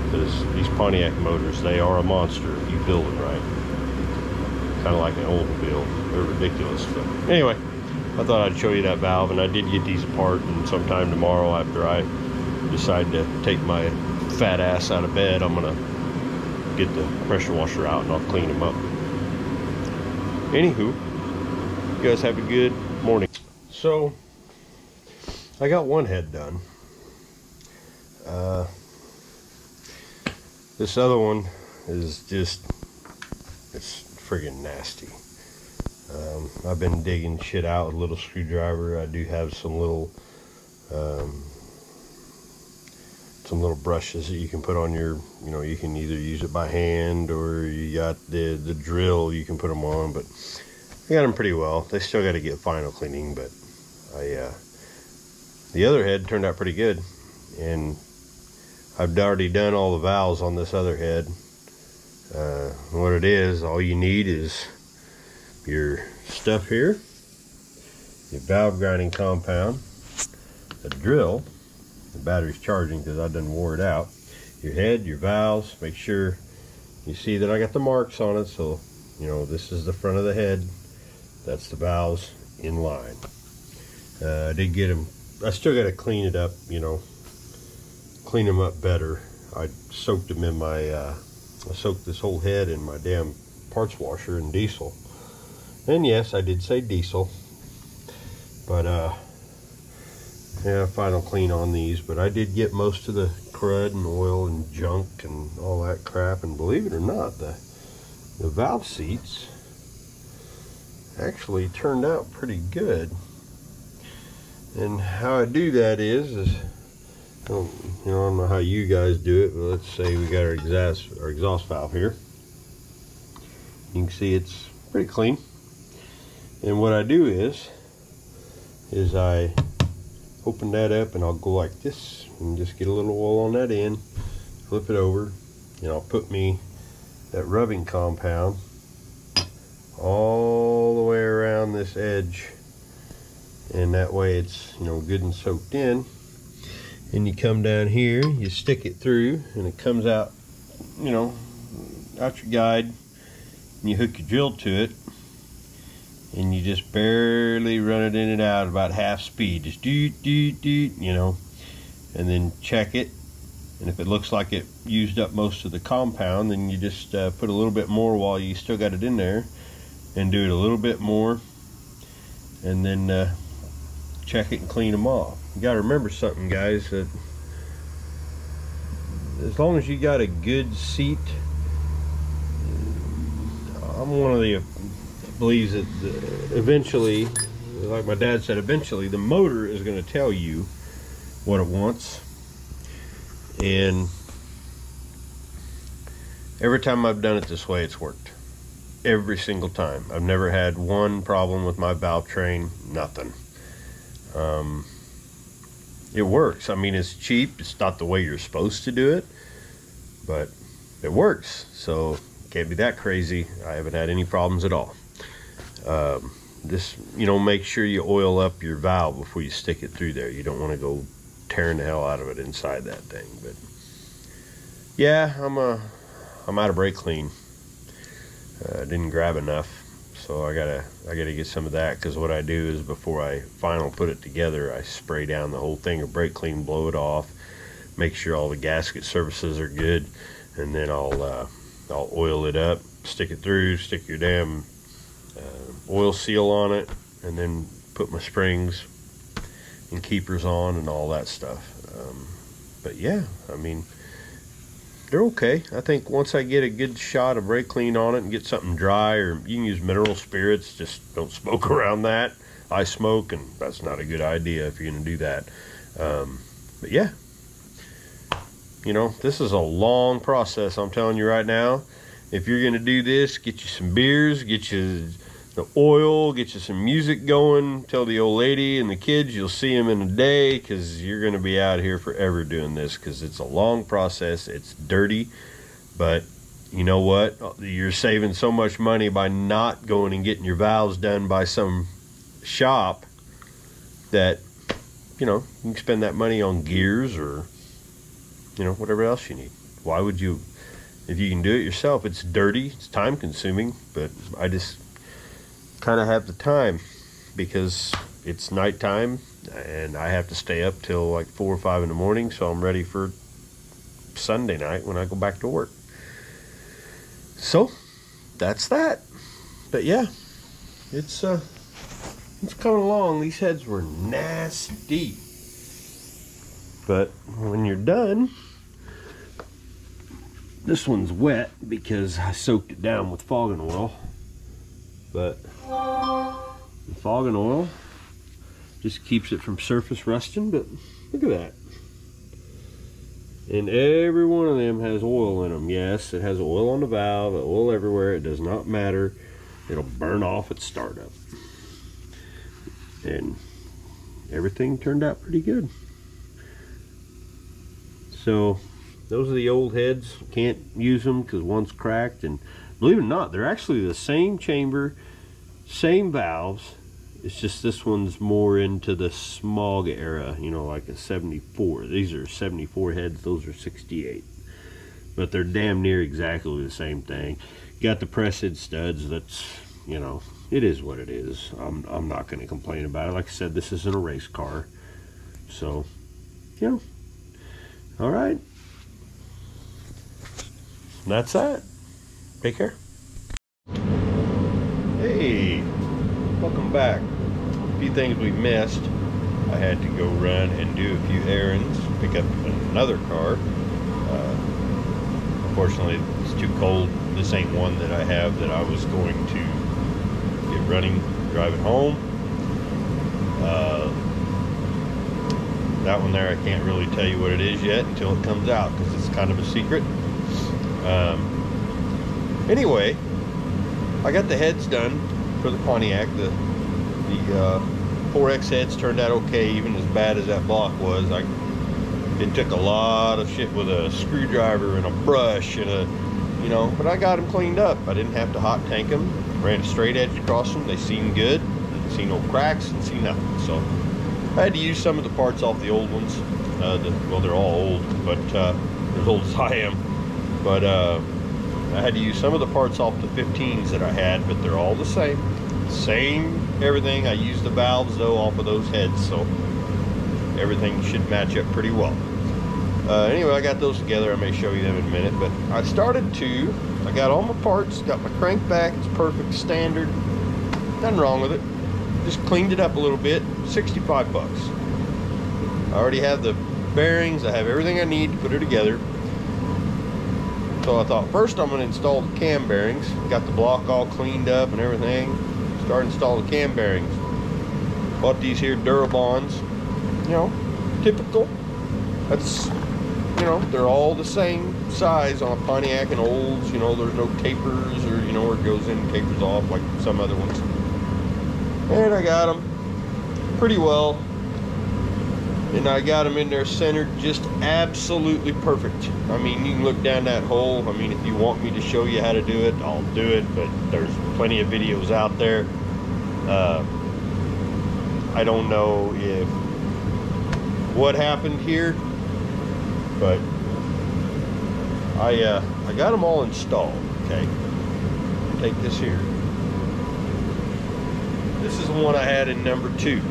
Because these Pontiac motors, they are a monster if you build them right. Kind of like an Oldsmobile. They're ridiculous. But anyway, I thought I'd show you that valve, and I did get these apart, and sometime tomorrow after I decide to take my fat ass out of bed, I'm going to get the pressure washer out and I'll clean them up. Anywho, you guys have a good morning. So I got one head done. This other one is just, it's friggin' nasty. I've been digging shit out with a little screwdriver. I do have some little brushes that you can put on your, you know, you can either use it by hand or you got the drill, you can put them on, but I got them pretty well. They still got to get final cleaning, but the other head turned out pretty good, and I've already done all the valves on this other head. What it is, all you need is your stuff here, your valve grinding compound, a drill. The battery's charging because I done wore it out. Your head, your valves, make sure you see that I got the marks on it. So, you know, this is the front of the head. That's the valves in line. I did get them. I still got to clean it up, you know, clean them up better. I soaked them in my, I soaked this whole head in my damn parts washer and diesel. And yes, I did say diesel. But, yeah, final clean on these, but I did get most of the crud and oil and junk and all that crap. And believe it or not, the valve seats actually turned out pretty good. And how I do that is you know, I don't know how you guys do it, but let's say we got our exhaust valve here. You can see it's pretty clean. And what I do is I open that up, and I'll go like this and just get a little oil on that end, flip it over, and I'll put me that rubbing compound all the way around this edge, and that way it's, you know, good and soaked in. And you come down here, you stick it through, and it comes out, you know, out your guide, and you hook your drill to it, and you just barely run it in and out about half speed, just doot doot doot, you know, and then check it. And if it looks like it used up most of the compound, then you just put a little bit more while you still got it in there, and do it a little bit more, and then check it and clean them off. You got to remember something, guys, that as long as you got a good seat, I'm one of the believes that eventually, like my dad said, eventually the motor is going to tell you what it wants. And every time I've done it this way, it's worked. Every single time. I've never had one problem with my valve train, nothing. It works. I mean, it's cheap. It's not the way you're supposed to do it, but it works. So can't be that crazy. I haven't had any problems at all. Just, you know, make sure you oil up your valve before you stick it through there. You don't want to go tearing the hell out of it inside that thing. But yeah, I'm out of brake clean. I didn't grab enough, so I gotta get some of that, because what I do is before I final put it together, I spray down the whole thing or brake clean, blow it off, make sure all the gasket surfaces are good, and then I'll oil it up, stick it through, stick your damn oil seal on it, and then put my springs and keepers on and all that stuff. But yeah, I mean, they're okay. I think once I get a good shot of brake clean on it and get something dry, or you can use mineral spirits, just don't smoke around that. I smoke, and that's not a good idea if you're going to do that. But yeah, you know, this is a long process. I'm telling you right now, if you're going to do this, get you some beers, get you the oil, get you some music going, tell the old lady and the kids you'll see them in a day, because you're going to be out here forever doing this, because it's a long process. It's dirty, but you know what? You're saving so much money by not going and getting your valves done by some shop that, you know, you can spend that money on gears or, you know, whatever else you need. Why would you, if you can do it yourself? It's dirty, it's time consuming, but I just kind of have the time, because it's nighttime and I have to stay up till like 4 or 5 in the morning, so I'm ready for Sunday night when I go back to work. So that's that. But yeah, it's coming along. These heads were nasty, but when you're done, this one's wet because I soaked it down with fogging oil. But the fogging oil just keeps it from surface rusting. But look at that. And every one of them has oil in them. Yes, it has oil on the valve, oil everywhere. It does not matter. It'll burn off at startup. And everything turned out pretty good. So those are the old heads. Can't use them because one's cracked. And believe it or not, they're actually the same chamber, same valves. It's just this one's more into the smog era, you know, like a 74. These are 74 heads, those are 68. But they're damn near exactly the same thing. Got the press head studs. That's, you know, it is what it is. I'm not going to complain about it. Like I said, this isn't a race car. So, you know, all right. That's that. Take care. Hey, welcome back. A few things we missed. I had to go run and do a few errands, pick up another car. Unfortunately, it's too cold. This ain't one that I have that I was going to get running, driving home. That one there, I can't really tell you what it is yet until it comes out, because it's kind of a secret. Anyway, I got the heads done for the Pontiac. The 4X heads turned out okay, even as bad as that block was. It took a lot of shit with a screwdriver and a brush and you know, but I got them cleaned up. I didn't have to hot tank them. Ran a straight edge across them. They seemed good. Didn't see no cracks, didn't see nothing. So I had to use some of the parts off the old ones. Well, they're all old, but as old as I am. But I had to use some of the parts off the 15s that I had, but they're all the same. Same everything. I used the valves, though, off of those heads, so everything should match up pretty well. Anyway, I got those together. I may show you them in a minute, but I got all my parts, got my crank back. It's perfect, standard. Nothing wrong with it. Just cleaned it up a little bit. $65. I already have the bearings. I have everything I need to put it together. So I thought, first I'm gonna install the cam bearings. Got the block all cleaned up and everything. Started to install the cam bearings. Bought these here Durabonds. You know, typical. That's, you know, they're all the same size on a Pontiac and Olds. You know, there's no tapers or, you know, where it goes in and tapers off like some other ones. And I got them pretty well. And I got them in there centered just absolutely perfect. I mean, you can look down that hole. I mean, if you want me to show you how to do it, I'll do it, but there's plenty of videos out there. I don't know if what happened here, but I got them all installed. Okay, take this here. This is the one I had in number two.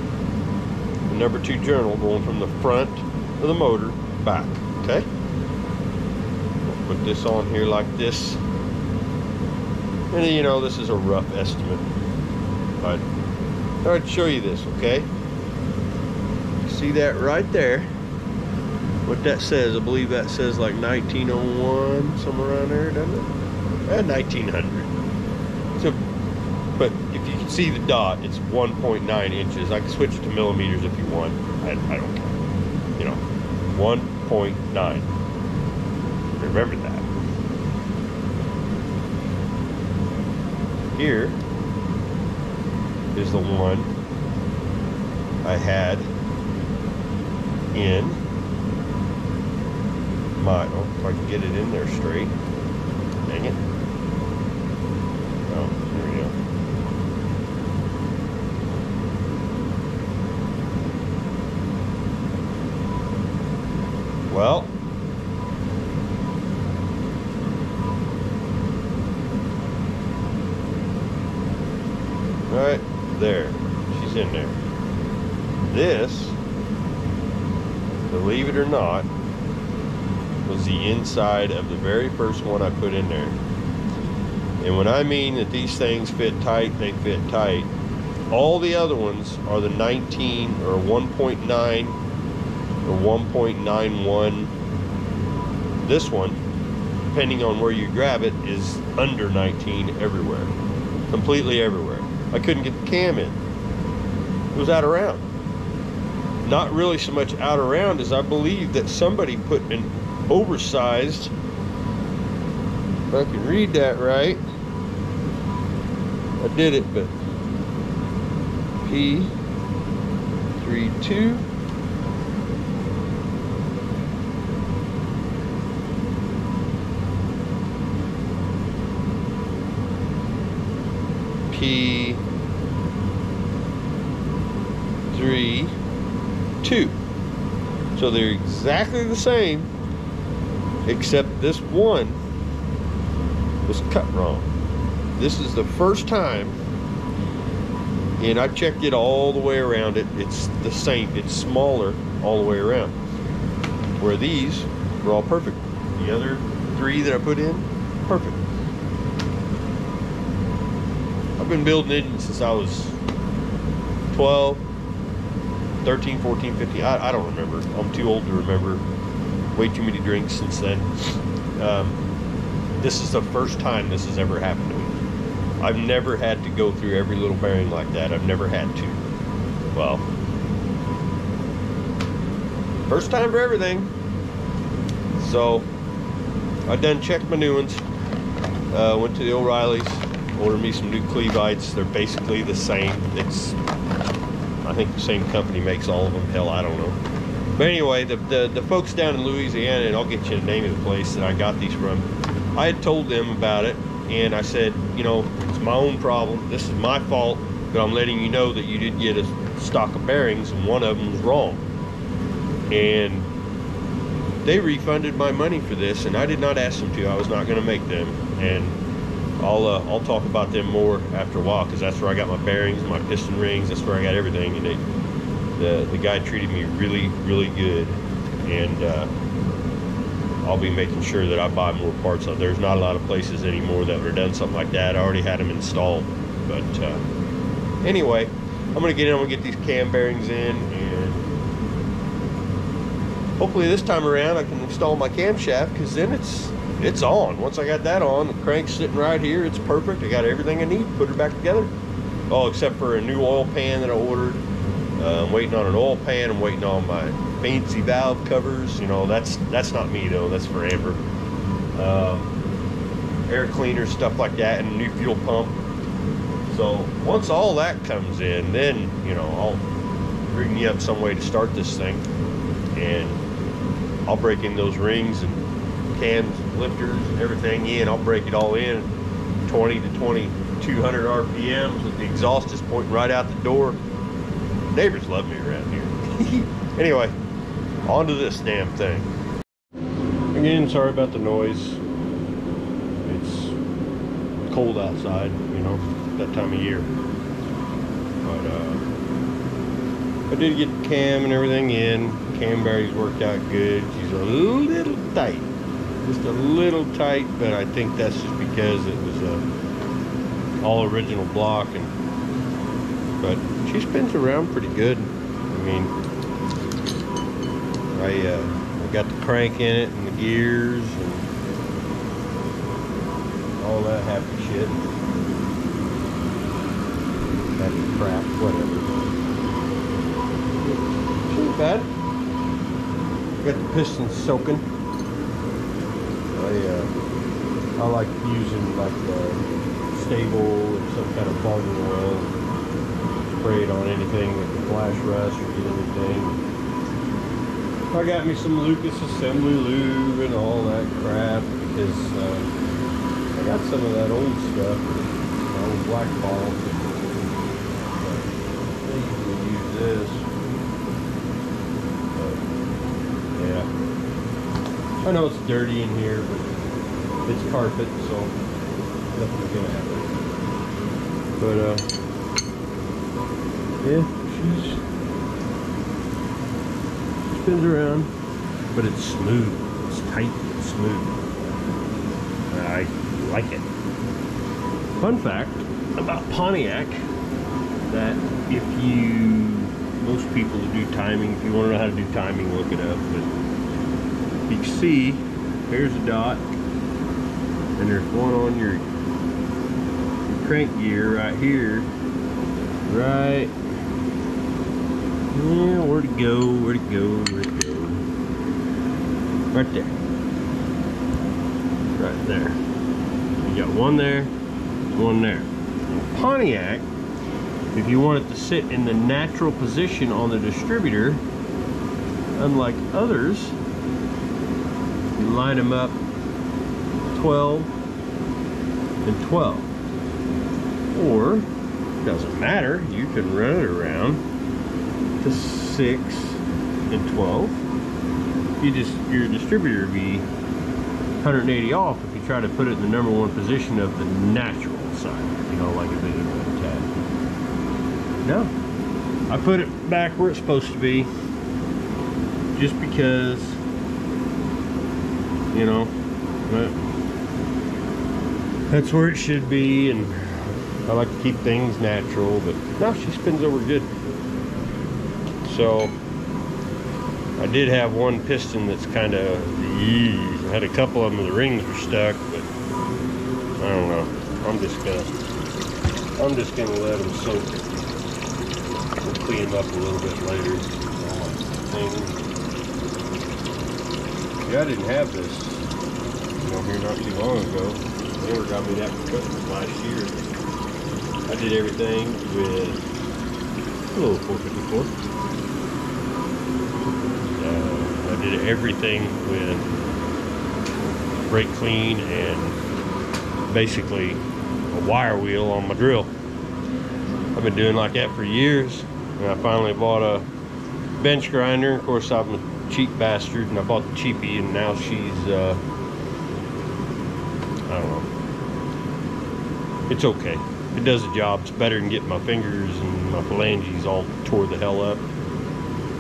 Number two journal going from the front of the motor back. Okay, I'll put this on here like this, and you know, this is a rough estimate, but I thought I'd show you this. Okay, see that right there, what that says? I believe that says like 1901, somewhere around there, doesn't it? At 1900. So, but if you can see the dot, it's 1.9 inches. I can switch it to millimeters if you want. I don't care. You know, 1.9. Remember that. Here is the one I had in my, oh, if I can get it in there straight. Dang it. Oh, here we go. Well, right there, she's in there. This, believe it or not, was the inside of the very first one I put in there. And when I mean that these things fit tight, they fit tight. All the other ones are the 19 or 1.9. 1.91. This one, depending on where you grab it, is under 19 everywhere, completely everywhere. I couldn't get the cam in. It was out around. Not really so much out around as I believe that somebody put an oversized, if I can read that right, I did it, but P32. P32. So they're exactly the same, except this one was cut wrong. This is the first time, and I checked it all the way around. It's the same. It's smaller all the way around. Where these were all perfect. The other three that I put in, perfect. Been building engines since I was 12, 13, 14, 15. I don't remember. I'm too old to remember. Way too many drinks since then. This is the first time this has ever happened to me. I've never had to go through every little bearing like that. I've never had to. Well, first time for everything. So I done checked my new ones. Went to the O'Reilly's. Ordered me some new cleavites. They're basically the same. It's, I think the same company makes all of them. Hell, I don't know. But anyway, the folks down in Louisiana, and I'll get you the name of the place that I got these from. I had told them about it, and I said, you know, it's my own problem. This is my fault, but I'm letting you know that you did get a stock of bearings, and one of them was wrong. And they refunded my money for this, and I did not ask them to. I was not going to make them, and I'll talk about them more after a while, because that's where I got my bearings, my piston rings, that's where I got everything. And the guy treated me really, really good, and I'll be making sure that I buy more parts. There's not a lot of places anymore that would have done something like that. I already had them installed, but anyway, I'm gonna get in, I'm gonna get these cam bearings in, and hopefully this time around I can install my camshaft, because then it's it's on. Once I got that on, the crank's sitting right here. It's perfect. I got everything I need. Put her back together. Oh, except for a new oil pan that I ordered. I'm waiting on an oil pan. I'm waiting on my fancy valve covers. You know, that's not me, though. That's for Amber. Air cleaner, stuff like that, and a new fuel pump. So once all that comes in, then, you know, I'll rig me up some way to start this thing. And I'll break in those rings and cams, lifters, everything in. I'll break it all in 20 to 2200 RPMs with the exhaust is pointing right out the door. Neighbors love me around here. Anyway, on to this damn thing. Again, sorry about the noise. It's cold outside, you know, that time of year. But I did get the cam and everything in. Cam barry's worked out good. She's a little tight. Just a little tight, but I think that's just because it was a all original block. But she spins around pretty good. I mean, I got the crank in it and the gears and all that happy shit. Happy crap, whatever. She ain't bad. Got the pistons soaking. I like using like the stable and some kind of fogging oil, spray it on anything that can flash rust or get anything. I got me some Lucas assembly lube and all that crap because I got some of that old stuff, my old black balls. I think you can use this. But, yeah. I know it's dirty in here, but it's carpet, so nothing's gonna happen. But, yeah, she spins around, but it's smooth. It's tight and smooth. I like it. Fun fact about Pontiac, that if you, most people do timing, if you wanna know how to do timing, look it up. But you can see, here's a dot, and there's one on your crank gear right here. Right, yeah, where'd it go, where'd it go, where'd it go? Right there. Right there. You got one there, one there. In Pontiac, if you want it to sit in the natural position on the distributor, unlike others, line them up 12 and 12, or it doesn't matter, you can run it around to 6 and 12. You just, your distributor would be 180 off if you try to put it in the number one position of the natural side, you know, like if they didn't want to tap. No, I put it back where it's supposed to be just because, you know, that's where it should be, and I like to keep things natural. But no, she spins over good. So I did have one piston that's kind of, I had a couple of them, the rings were stuck, but I don't know. I'm just gonna let them soak. We'll clean them up a little bit later. Yeah, I didn't have this here not too long ago. Amber got me that for Christmas last year. I did everything with a little 454. I did everything with brake clean and basically a wire wheel on my drill. I've been doing like that for years, and I finally bought a bench grinder. Of course, I'm a cheap bastard, and I bought the cheapie, and now she's I don't know. It's okay. It does the job. It's better than getting my fingers and my phalanges all tore the hell up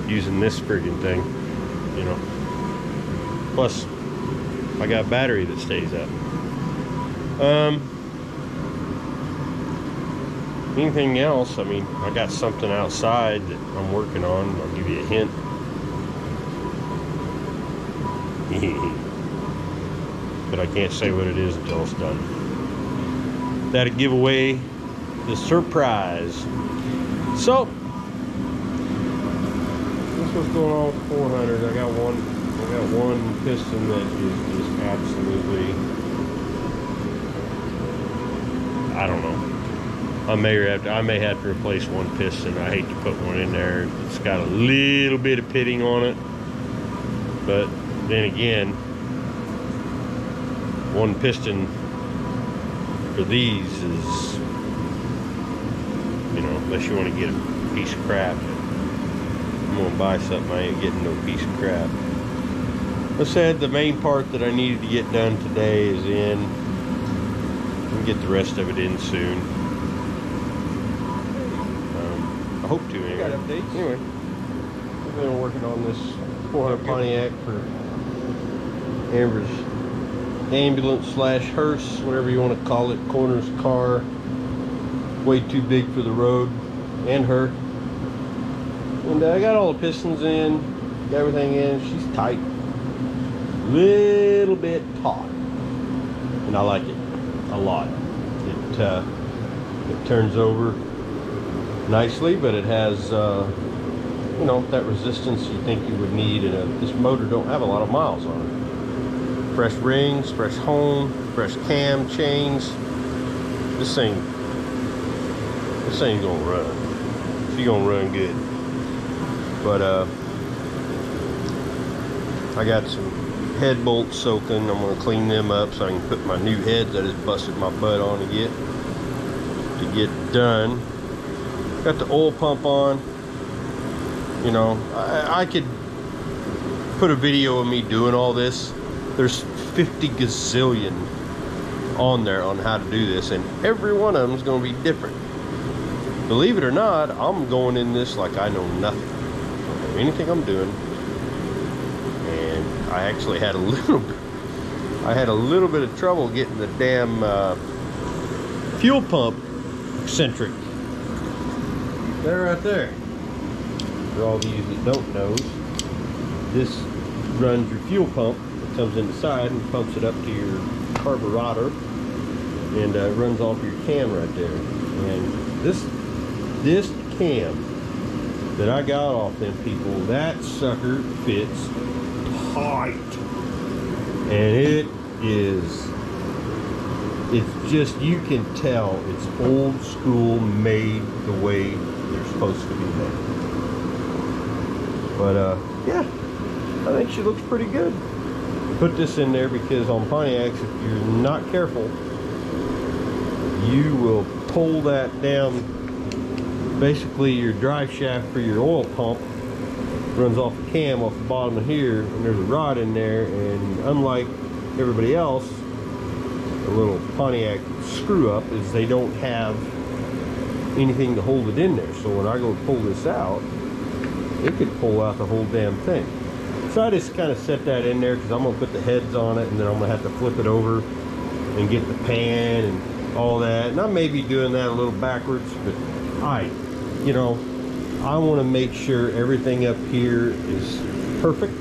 using this friggin' thing, you know. Plus, I got a battery that stays up. Anything else? I mean, I got something outside that I'm working on. I'll give you a hint. but I can't say what it is until it's done. That'll give away the surprise. So that's what's going on with the 400. I got one piston that is just absolutely, I don't know. I may have to replace one piston. I hate to put one in there. It's got a little bit of pitting on it. But then again, one piston for these is, you know, unless you want to get a piece of crap. I'm gonna buy something, I ain't getting no piece of crap. I said the main part that I needed to get done today is in. We'll get the rest of it in soon. I hope to anyway. Got updates. Anyway, we've been working on this 400 Pontiac for Amber's ambulance slash hearse, whatever you want to call it. Corner's car, way too big for the road and her. And I got all the pistons in, got everything in. She's tight, little bit taut, and I like it a lot. It turns over nicely, but it has you know, that resistance you think you would need, and this motor don't have a lot of miles on it. Fresh rings, fresh home, fresh cam, chains. This thing gonna run. She gonna run good. But I got some head bolts soaking. I'm gonna clean them up so I can put my new heads I just busted my butt on to get done. Got the oil pump on. You know, I could put a video of me doing all this. There's 50 gazillion on there on how to do this, and every one of them is going to be different. Believe it or not, I'm going in this like I know nothing. I don't know anything I'm doing. And I actually had a little bit of trouble getting the damn fuel pump eccentric. They're right there. For all of you that don't know, this runs your fuel pump. It comes inside and pumps it up to your carburetor, and it runs off your cam right there. And this cam that I got off them people, that sucker fits tight, and it's just, you can tell it's old school, made the way they're supposed to be made. But yeah, I think she looks pretty good. Put this in there because on Pontiacs, if you're not careful, you will pull that down. Basically, your drive shaft for your oil pump runs off the cam off the bottom of here, and there's a rod in there. And unlike everybody else, the little Pontiac screw up is they don't have anything to hold it in there. So when I go pull this out, it could pull out the whole damn thing. So I just kind of set that in there because I'm going to put the heads on it, and then I'm going to have to flip it over and get the pan and all that. And I may be doing that a little backwards, but you know, I want to make sure everything up here is perfect.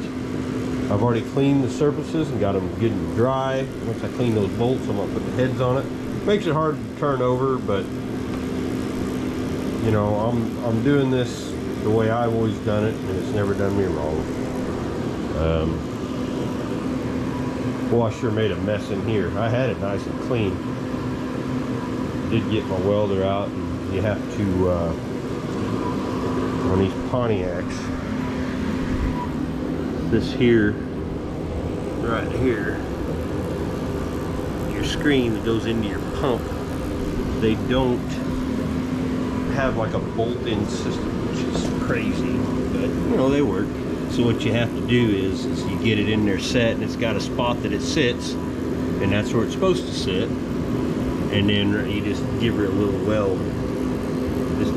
I've already cleaned the surfaces and got them good and dry. Once I clean those bolts, I'm going to put the heads on it. Makes it hard to turn over, but you know, I'm doing this the way I've always done it, and it's never done me wrong. Boy, I sure made a mess in here. I had it nice and clean. Did get my welder out, and you have to, on these Pontiacs, this here, right here, your screen that goes into your pump, they don't have like a bolt-in system. It's crazy, but you know, they work. So what you have to do is you get it in there set, and it's got a spot that it sits, and that's where it's supposed to sit, and then you just give her a little weld, just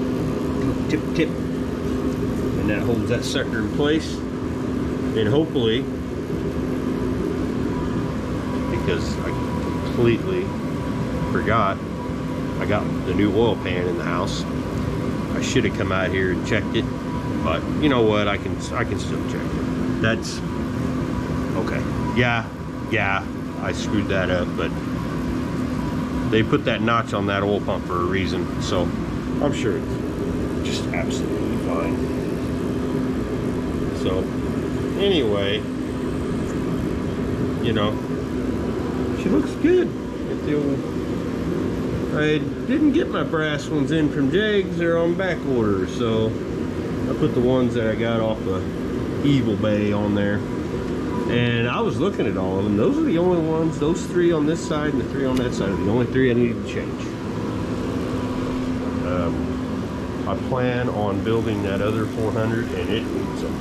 tip, and that holds that sucker in place. And hopefully, because I completely forgot, I got the new oil pan in the house. I should have come out here and checked it, but you know what? I can still check it. That's okay. Yeah, I screwed that up, but they put that notch on that oil pump for a reason, so I'm sure it's just absolutely fine. So anyway, you know, she looks good at the old. I didn't get my brass ones in from Jegs, they're on back order, so I put the ones that I got off of Evil Bay on there. And I was looking at all of them. Those are the only ones, those three on this side and the three on that side are the only three I needed to change. I plan on building that other 400 and it needs them.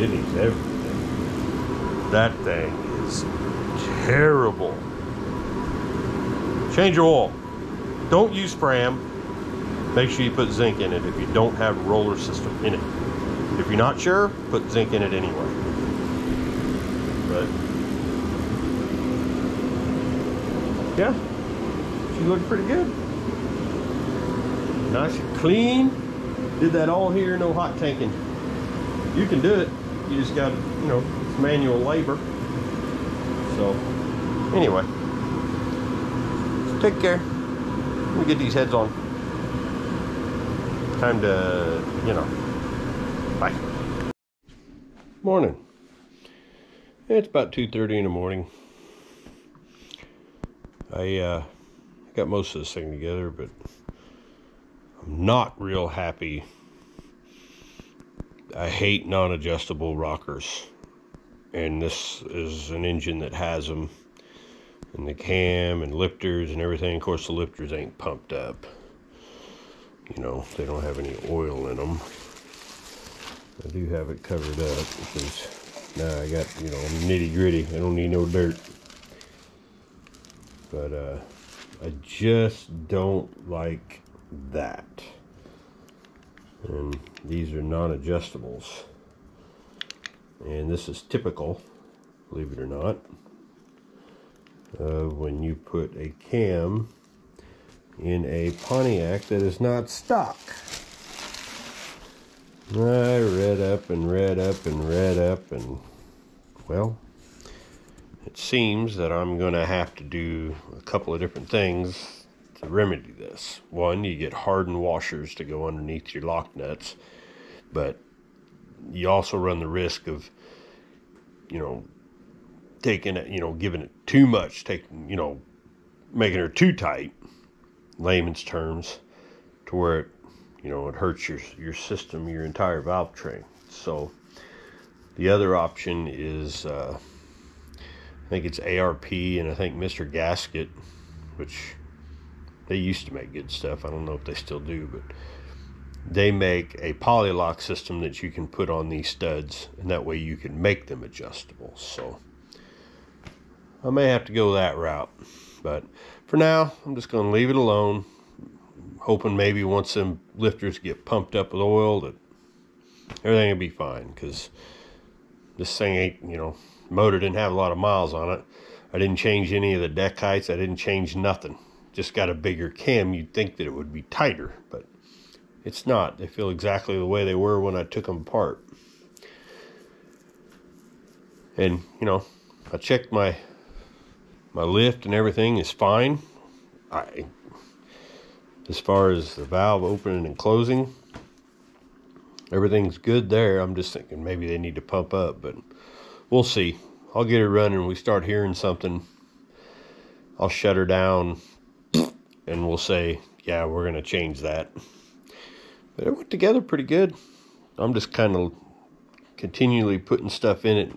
It needs everything. That thing is terrible. Change your oil. Don't use Fram. Make sure you put zinc in it if you don't have a roller system in it. If you're not sure, put zinc in it anyway. But yeah, she looked pretty good. Nice and clean. Did that all here, no hot tanking. You can do it. You just got, you know, it's manual labor. So anyway. Take care. Let me get these heads on. Time to, you know, bye. Morning. It's about 2:30 in the morning. I got most of this thing together, but I'm not real happy. I hate non-adjustable rockers. And this is an engine that has them. And the cam and lifters and everything. Of course, the lifters ain't pumped up. You know, they don't have any oil in them. I do have it covered up because now I got, you know, nitty gritty. I don't need no dirt. But I just don't like that. And these are non-adjustables. And this is typical, believe it or not. When you put a cam in a Pontiac that is not stock. I read up and read up and read up, and well, it seems that I'm going to have to do a couple of different things to remedy this. One, you get hardened washers to go underneath your lock nuts, but you also run the risk of, you know, taking it, you know, giving it too much, taking, you know, making her too tight, layman's terms, to where it, you know, it hurts your system, your entire valve train. So the other option is, I think it's ARP, and I think Mr. Gasket, which they used to make good stuff. I don't know if they still do, but they make a polylock system that you can put on these studs, and that way you can make them adjustable. So I may have to go that route, but for now, I'm just going to leave it alone, hoping maybe once them lifters get pumped up with oil that everything will be fine, because this thing ain't, you know, motor didn't have a lot of miles on it. I didn't change any of the deck heights. I didn't change nothing. Just got a bigger cam. You'd think that it would be tighter, but it's not. They feel exactly the way they were when I took them apart. And, you know, I checked my lift and everything is fine. As far as the valve opening and closing, everything's good there. I'm just thinking maybe they need to pump up, but we'll see. I'll get her running. When we start hearing something, I'll shut her down and we'll say, yeah, we're going to change that. But it went together pretty good. I'm just kind of continually putting stuff in it.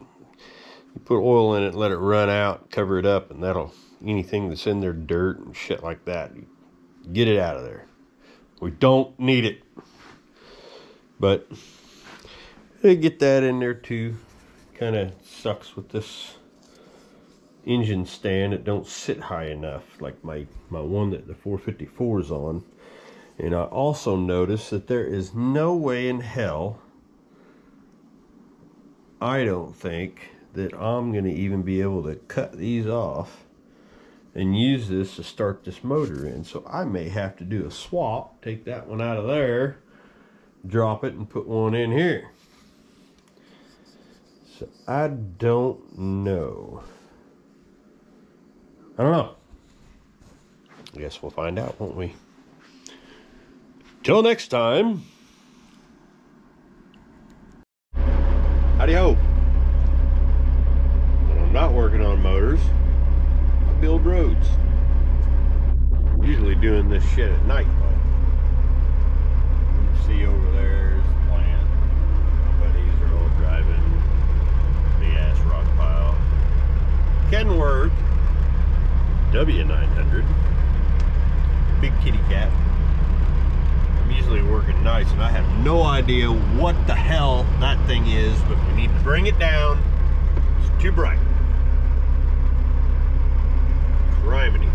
You put oil in it, let it run out, cover it up, and that'll, anything that's in there, dirt and shit like that, get it out of there. We don't need it. But they get that in there too. Kind of sucks with this engine stand. It don't sit high enough, like my one that the 454 is on. And I also noticed that there is no way in hell, I don't think, that I'm going to even be able to cut these off and use this to start this motor in. So I may have to do a swap, take that one out of there, drop it, and put one in here. So I don't know. I don't know. I guess we'll find out, won't we? Till next time. Howdy ho. When I'm not working on motors, I build roads. I'm usually doing this shit at night, but you see over there. Kenworth W900, big kitty cat. I'm usually working nights and I have no idea what the hell that thing is, but we need to bring it down. It's too bright. Criminy.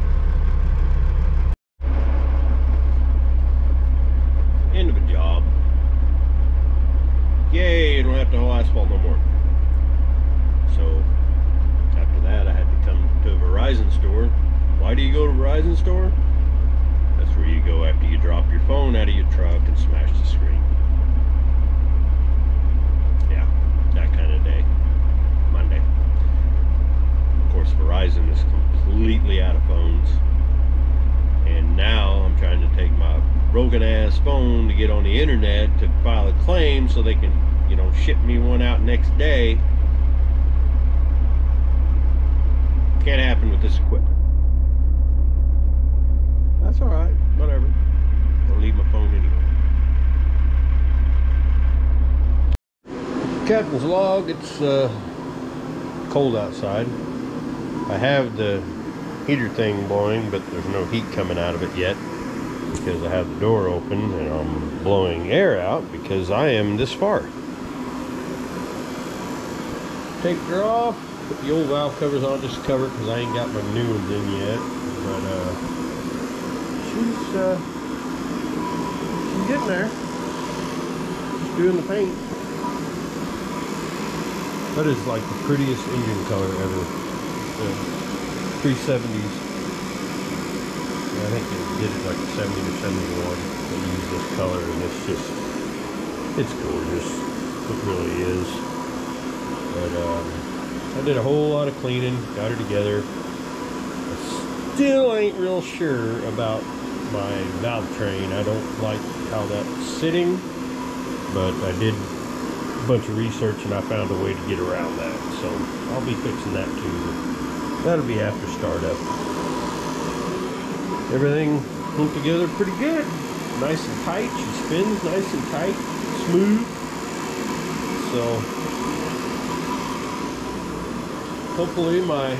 End of a job. Yay, you don't have to haul asphalt no more. So that, I had to come to a Verizon store. Why do you go to a Verizon store? That's where you go after you drop your phone out of your truck and smash the screen. Yeah, that kind of day. Monday. Of course, Verizon is completely out of phones. And now I'm trying to take my broken ass phone to get on the internet to file a claim so they can, you know, ship me one out next day. Can't happen with this equipment. That's alright, whatever. I'll leave my phone anyway. Captain's log, it's cold outside. I have the heater thing blowing, but there's no heat coming out of it yet because I have the door open and I'm blowing air out because I am this far. Take her off. Put the old valve covers on just to cover it because I ain't got my new ones in yet. But she's getting there. She's doing the paint. That is like the prettiest engine color ever. The 370s. Yeah, I think they did it like 70 or 71. They use this color and it's just, it's gorgeous. It really is. But I did a whole lot of cleaning, got her together. I still ain't real sure about my valve train. I don't like how that's sitting, but I did a bunch of research and I found a way to get around that. So I'll be fixing that too. That'll be after startup. Everything put together pretty good. Nice and tight. She spins nice and tight, smooth. So hopefully my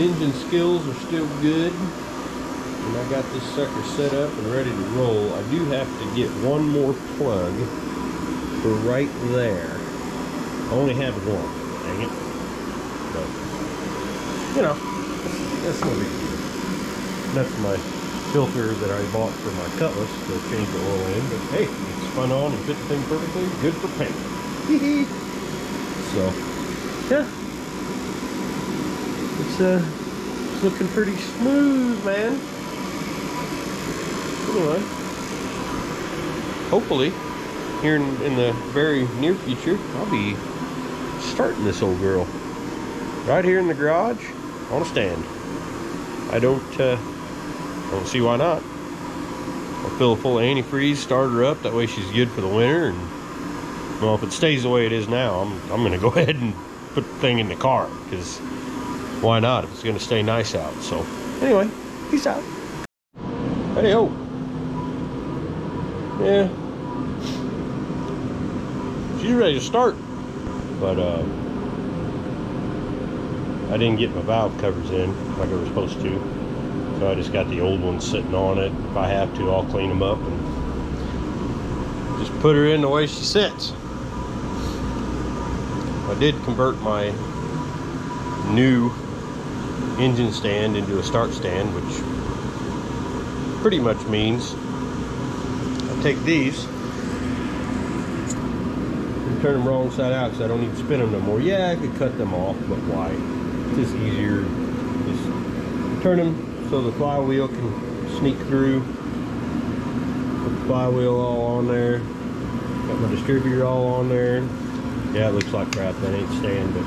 engine skills are still good and I got this sucker set up and ready to roll. I do have to get one more plug for right there. I only have one, dang it. But, you know, that's no big deal. That's my filter that I bought for my Cutlass to change the oil in. But hey, it's spun on and fit the thing perfectly. Good for paint. So. Yeah, it's looking pretty smooth, man. Anyway, hopefully, here in the very near future, I'll be starting this old girl right here in the garage on a stand. I don't see why not. I'll fill full of antifreeze, start her up. That way, she's good for the winter. And well, if it stays the way it is now, I'm gonna go ahead and put the thing in the car, because why not if it's going to stay nice out. So anyway, peace out. Hey-o. Yeah, she's ready to start, but I didn't get my valve covers in like I was supposed to, so I just got the old ones sitting on it. If I have to, I'll clean them up and just put her in the way she sits. I did convert my new engine stand into a start stand, which pretty much means I take these and turn them wrong side out because I don't even spin them no more. Yeah, I could cut them off, but why? It's just easier. Just turn them so the flywheel can sneak through. Put the flywheel all on there. Got my distributor all on there. Yeah, it looks like crap. That ain't staying, but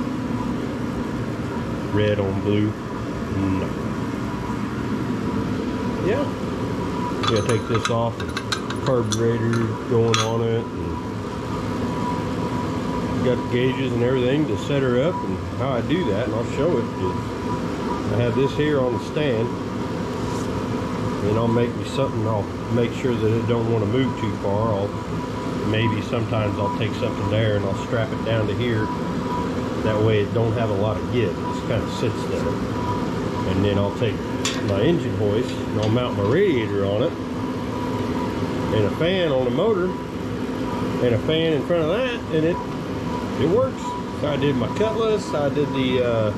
red on blue. No. Yeah. Gotta take this off. And carburetor going on it. And got the gauges and everything to set her up. And how I do that, and I'll show it. I have this here on the stand. And I'll make me something. I'll make sure that it don't want to move too far. Maybe sometimes I'll take something there and I'll strap it down to here. That way it don't have a lot of give. It just kind of sits there. And then I'll take my engine hoist and I'll mount my radiator on it. And a fan on the motor. And a fan in front of that. And it works. So I did my Cutlass. I did the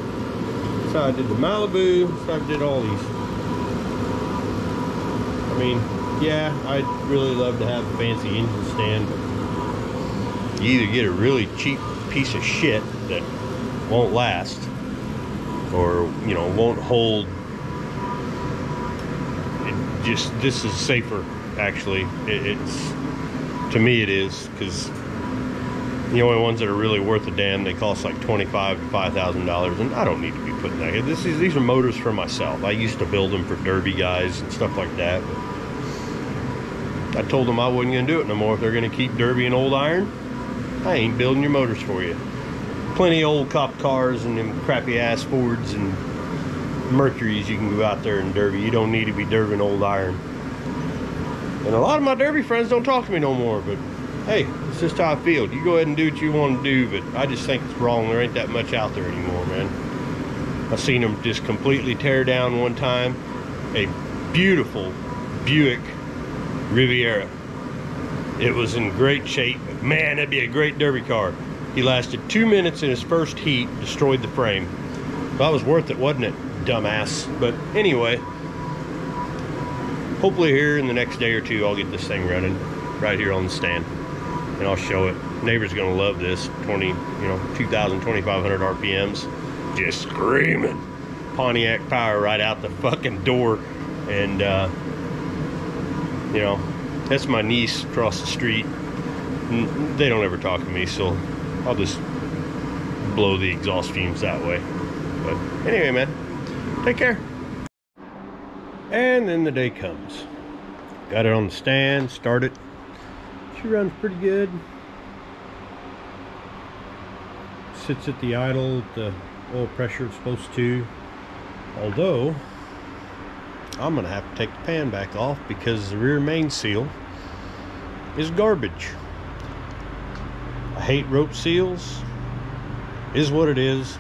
so I did the Malibu. So I did all these. I mean, yeah, I'd really love to have a fancy engine stand, but you either get a really cheap piece of shit that won't last, or, you know, won't hold. It just, this is safer, actually. It's, to me it is, because the only ones that are really worth a damn, they cost like $25,000 to $5,000, and I don't need to be putting that in. These are motors for myself. I used to build them for derby guys and stuff like that, but I told them I wasn't going to do it no more. If they're going to keep derby and old iron, I ain't building your motors for you. Plenty of old cop cars and them crappy ass Fords and Mercuries you can go out there and derby. You don't need to be derbying old iron. And a lot of my derby friends don't talk to me no more, but hey, it's just how I feel. You go ahead and do what you want to do, but I just think it's wrong. There ain't that much out there anymore, man. I seen them just completely tear down one time a beautiful Buick Riviera. It was in great shape. Man, that'd be a great derby car. He lasted 2 minutes in his first heat, destroyed the frame. That was worth it, wasn't it, dumbass? But anyway, hopefully here in the next day or two I'll get this thing running right here on the stand, and I'll show it. Neighbor's gonna love this. 2,500 RPMs, just screaming Pontiac power right out the fucking door. And you know, that's my niece across the street. They don't ever talk to me, so I'll just blow the exhaust fumes that way. But anyway, man, take care. And then the day comes. Got it on the stand, started. She runs pretty good. Sits at the idle, the oil pressure is supposed to. Although, I'm gonna have to take the pan back off because the rear main seal is garbage. I hate rope seals. Is what it is.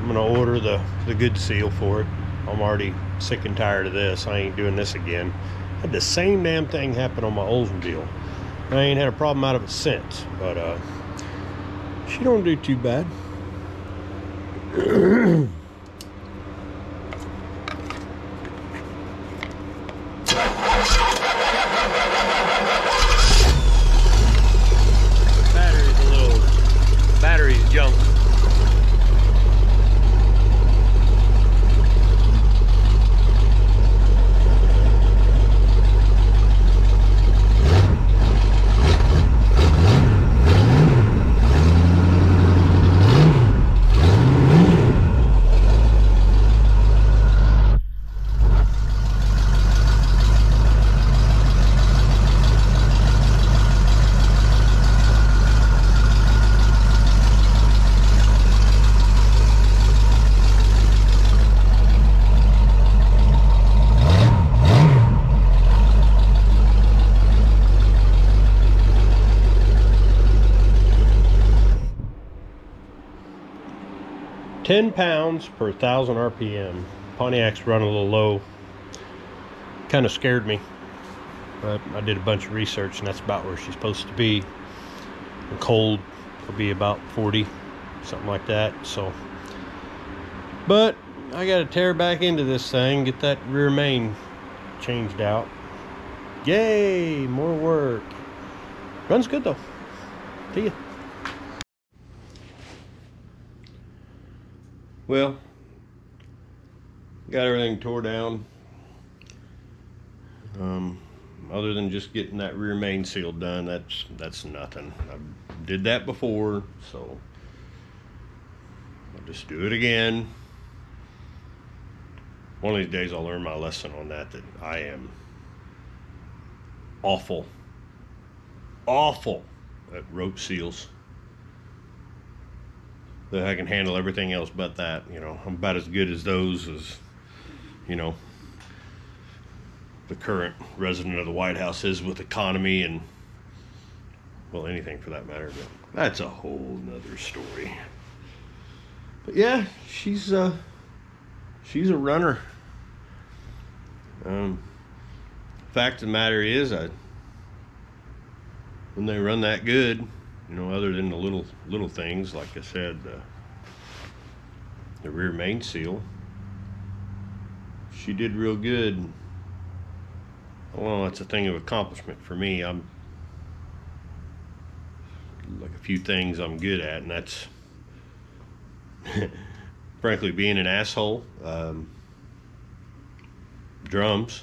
I'm gonna order the good seal for it. I'm already sick and tired of this. I ain't doing this again. I had the same damn thing happen on my Oldsmobile. I ain't had a problem out of it since. But she don't do too bad. £10 per 1,000 RPM. Pontiac's run a little low. Kind of scared me, but I did a bunch of research, and that's about where she's supposed to be. The cold will be about 40, something like that. So, but I got to tear back into this thing, get that rear main changed out. Yay, more work. Runs good though. See ya. Well, got everything tore down, other than just getting that rear main seal done. That's nothing. I did that before, so I'll just do it again. one of these days I'll learn my lesson on that, that I am awful at rope seals. That I can handle everything else but that, you know. I'm about as good as those as, you know, the current resident of the White House is with economy and, well, anything for that matter. But that's a whole nother story. But yeah, she's a runner. Fact of the matter is, when they run that good, you know, other than the little things, like I said, the rear main seal, she did real good. Well, that's a thing of accomplishment for me. I'm like a few things I'm good at, and that's frankly being an asshole, drums,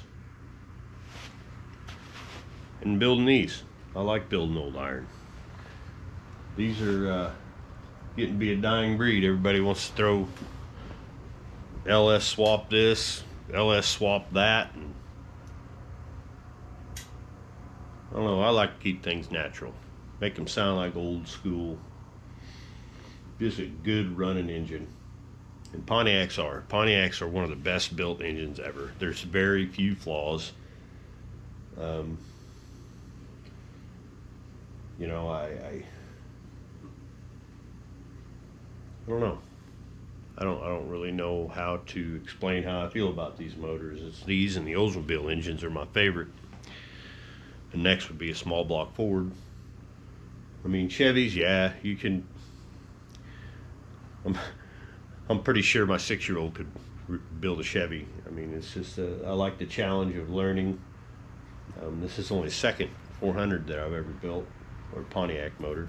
and building these. I like building old iron. These are getting to be a dying breed. Everybody wants to throw LS swap this, LS swap that. And I don't know, I like to keep things natural. Make them sound like old school. Just a good running engine. And Pontiacs are. Pontiacs are one of the best built engines ever. There's very few flaws. You know, I don't know. I don't really know how to explain how I feel about these motors. It's these and the Oldsmobile engines are my favorite. The next would be a small block Ford. I mean, Chevys, yeah, you can. I'm pretty sure my 6-year-old could build a Chevy. I mean, it's just I like the challenge of learning. This is only second 400 that I've ever built, or Pontiac motor.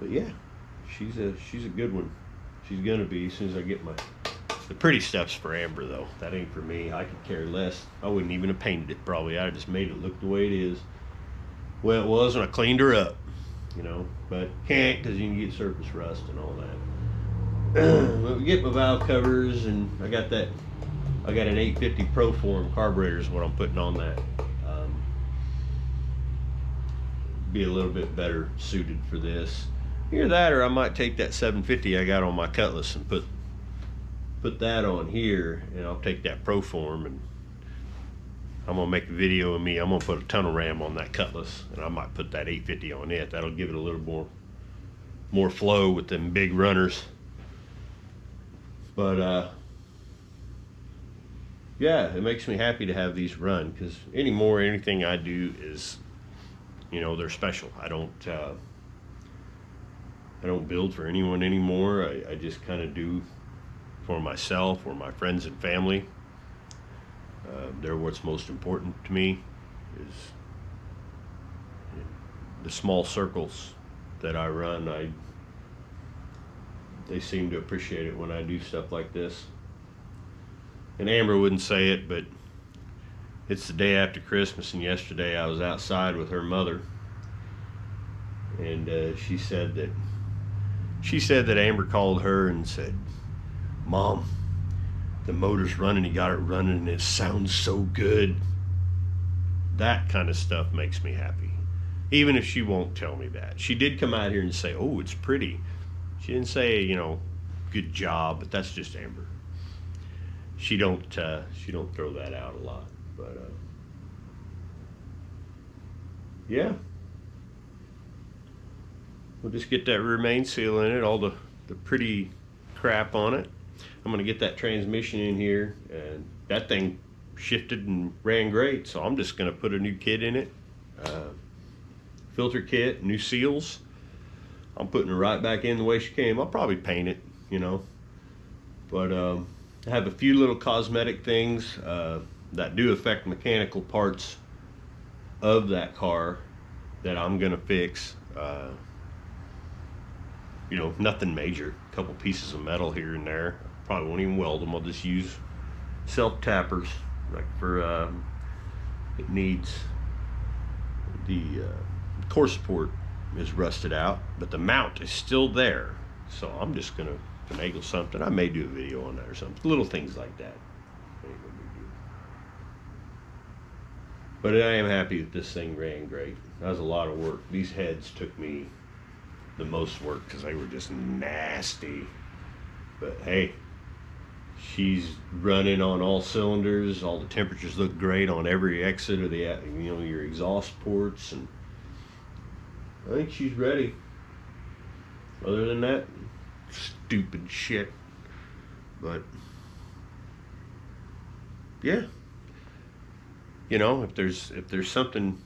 But yeah, she's a good one. She's gonna be as soon as I get my. The pretty stuff's for Amber though. That ain't for me. I could care less. I wouldn't even have painted it probably. I just made it look the way it is. Well, it was when I cleaned her up, you know. But can't, because you can get surface rust and all that. But we get my valve covers, and I got that. I got an 850 Proform carburetor is what I'm putting on that. Be a little bit better suited for this. Either that, or I might take that 750 I got on my Cutlass and put that on here, and I'll take that Proform, and I'm gonna make a video of me. I'm gonna put a tunnel ram on that Cutlass, and I might put that 850 on it. That'll give it a little more flow with them big runners. But yeah, it makes me happy to have these run, because anymore anything I do is, you know, they're special. I don't build for anyone anymore. I just kind of do for myself or my friends and family. They're what's most important to me, is the small circles that I run. They seem to appreciate it when I do stuff like this. And Amber wouldn't say it, but it's the day after Christmas, and yesterday I was outside with her mother, and she said that Amber called her and said, "Mom, the motor's running, he got it running, and it sounds so good." That kind of stuff makes me happy, even if she won't tell me that. She did come out here and say, "Oh, it's pretty." She didn't say, you know, "Good job," but that's just Amber. She don't throw that out a lot, but yeah, we'll just get that rear main seal in it, all the pretty crap on it. I'm gonna get that transmission in here, and that thing shifted and ran great, so I'm just gonna put a new kit in it, filter kit, new seals. I'm putting her right back in the way she came. I'll probably paint it, you know, but I have a few little cosmetic things that do affect mechanical parts of that car that I'm gonna fix. You know, nothing major. A couple pieces of metal here and there. Probably won't even weld them. I'll just use self-tappers, like for it needs the core support is rusted out, but the mount is still there, so I'm just gonna finagle something. I may do a video on that or something. Little things like that. But I am happy that this thing ran great. That was a lot of work. These heads took me the most work because they were just nasty. But hey, she's running on all cylinders. All the temperatures look great on every exit of the, you know, your exhaust ports, and I think she's ready. Other than that, stupid shit. But yeah. You know, if there's something,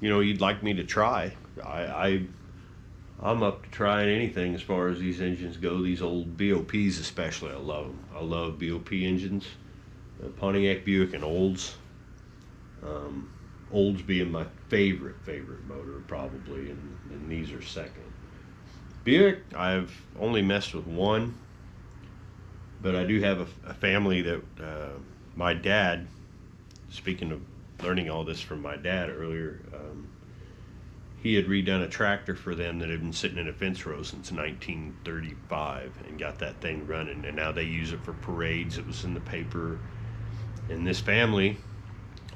you know, you'd like me to try, I'm up to trying anything as far as these engines go. These old BOPs especially, I love them. I love BOP engines, Pontiac, Buick, and Olds. Olds being my favorite motor probably, and these are second. Buick, I've only messed with one, but I do have a family that my dad. Speaking of learning all this from my dad earlier, he had redone a tractor for them that had been sitting in a fence row since 1935 and got that thing running, and now they use it for parades. It was in the paper. And this family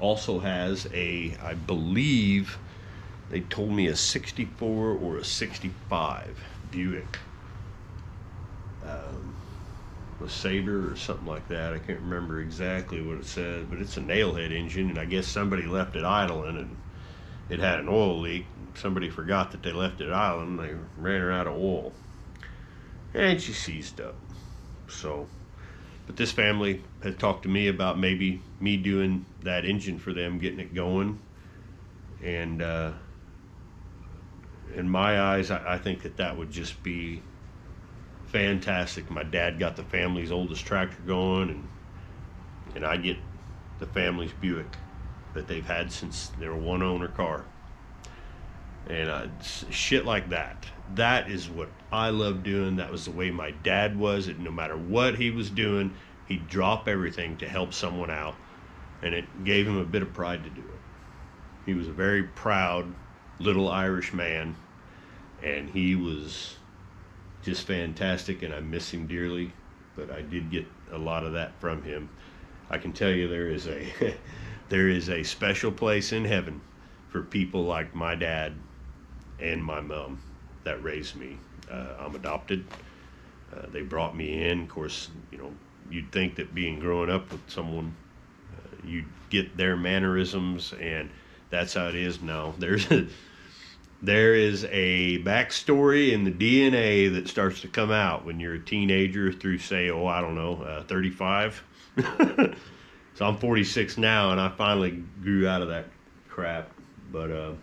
also has a, I believe they told me, a 64 or a 65 Buick with Sabre or something like that. I can't remember exactly what it said, but it's a nailhead engine, and I guess somebody left it idling and it had an oil leak. Somebody forgot that they left it idling. They ran her out of oil and she seized up. So, but this family had talked to me about maybe me doing that engine for them, getting it going. And in my eyes, I think that that would just be fantastic. My dad got the family's oldest tractor going, and I get the family's Buick that they've had since they were one owner car. And shit like that. That is what I love doing. That was the way my dad was. And no matter what he was doing, he'd drop everything to help someone out, and it gave him a bit of pride to do it. He was a very proud little Irish man, and he was just fantastic, and I miss him dearly, but I did get a lot of that from him. I can tell you there is a there is a special place in heaven for people like my dad and my mom that raised me. I'm adopted. They brought me in. Of course, you know, you'd think that being growing up with someone, you'd get their mannerisms, and that's how it is now. There is a backstory in the DNA that starts to come out when you're a teenager through, say, oh, I don't know, 35. So I'm 46 now, and I finally grew out of that crap. But, you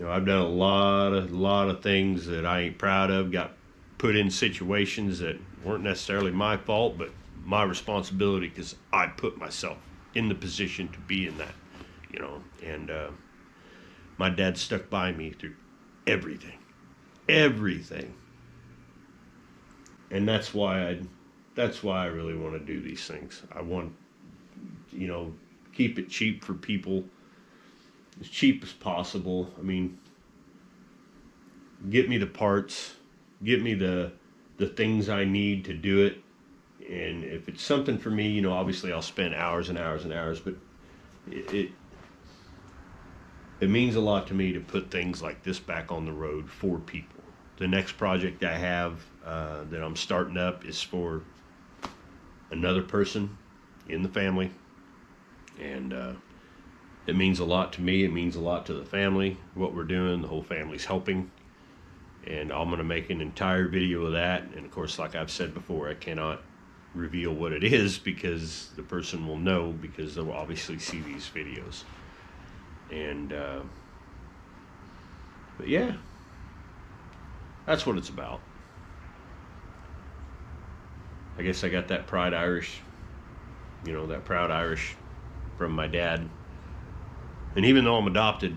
know, I've done a lot of things that I ain't proud of, got put in situations that weren't necessarily my fault, but my responsibility because I put myself in the position to be in that, you know, and my dad stuck by me through everything. And that's why I really want to do these things. I want, you know, keep it cheap for people, as cheap as possible. I mean, get me the parts, get me the things I need to do it. And if it's something for me, you know, obviously I'll spend hours and hours and hours, but it means a lot to me to put things like this back on the road for people. The next project I have that I'm starting up is for another person in the family. And it means a lot to me. It means a lot to the family, what we're doing. The whole family's helping. And I'm going to make an entire video of that. And, of course, like I've said before, I cannot reveal what it is because the person will know, because they'll obviously see these videos. And, but yeah, that's what it's about. I guess I got that pride Irish, you know, that proud Irish from my dad. And even though I'm adopted,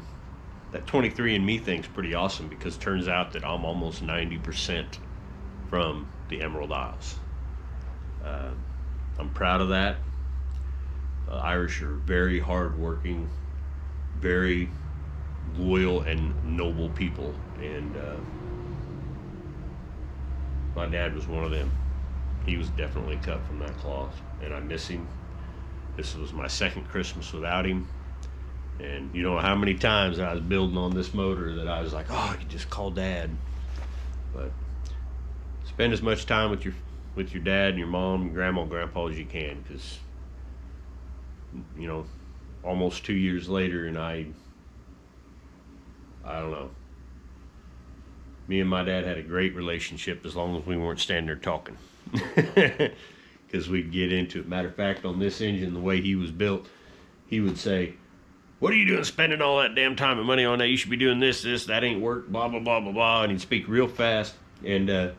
that 23andMe thing's pretty awesome because it turns out that I'm almost 90% from the Emerald Isles. I'm proud of that. Irish are very hardworking, very loyal and noble people, and My dad was one of them. He was definitely cut from that cloth, and I miss him. This was my second Christmas without him. And you know how many times I was building on this motor that I was like, oh, you just call Dad. But spend as much time with your dad and your mom and grandma and grandpa as you can, because, you know, almost 2 years later, and I don't know. Me and my dad had a great relationship as long as we weren't standing there talking. Because we'd get into it. Matter of fact, on this engine, the way he was built, he would say, what are you doing spending all that damn time and money on that? You should be doing this, this, that ain't work, blah, blah, blah, blah, blah. And he'd speak real fast. And,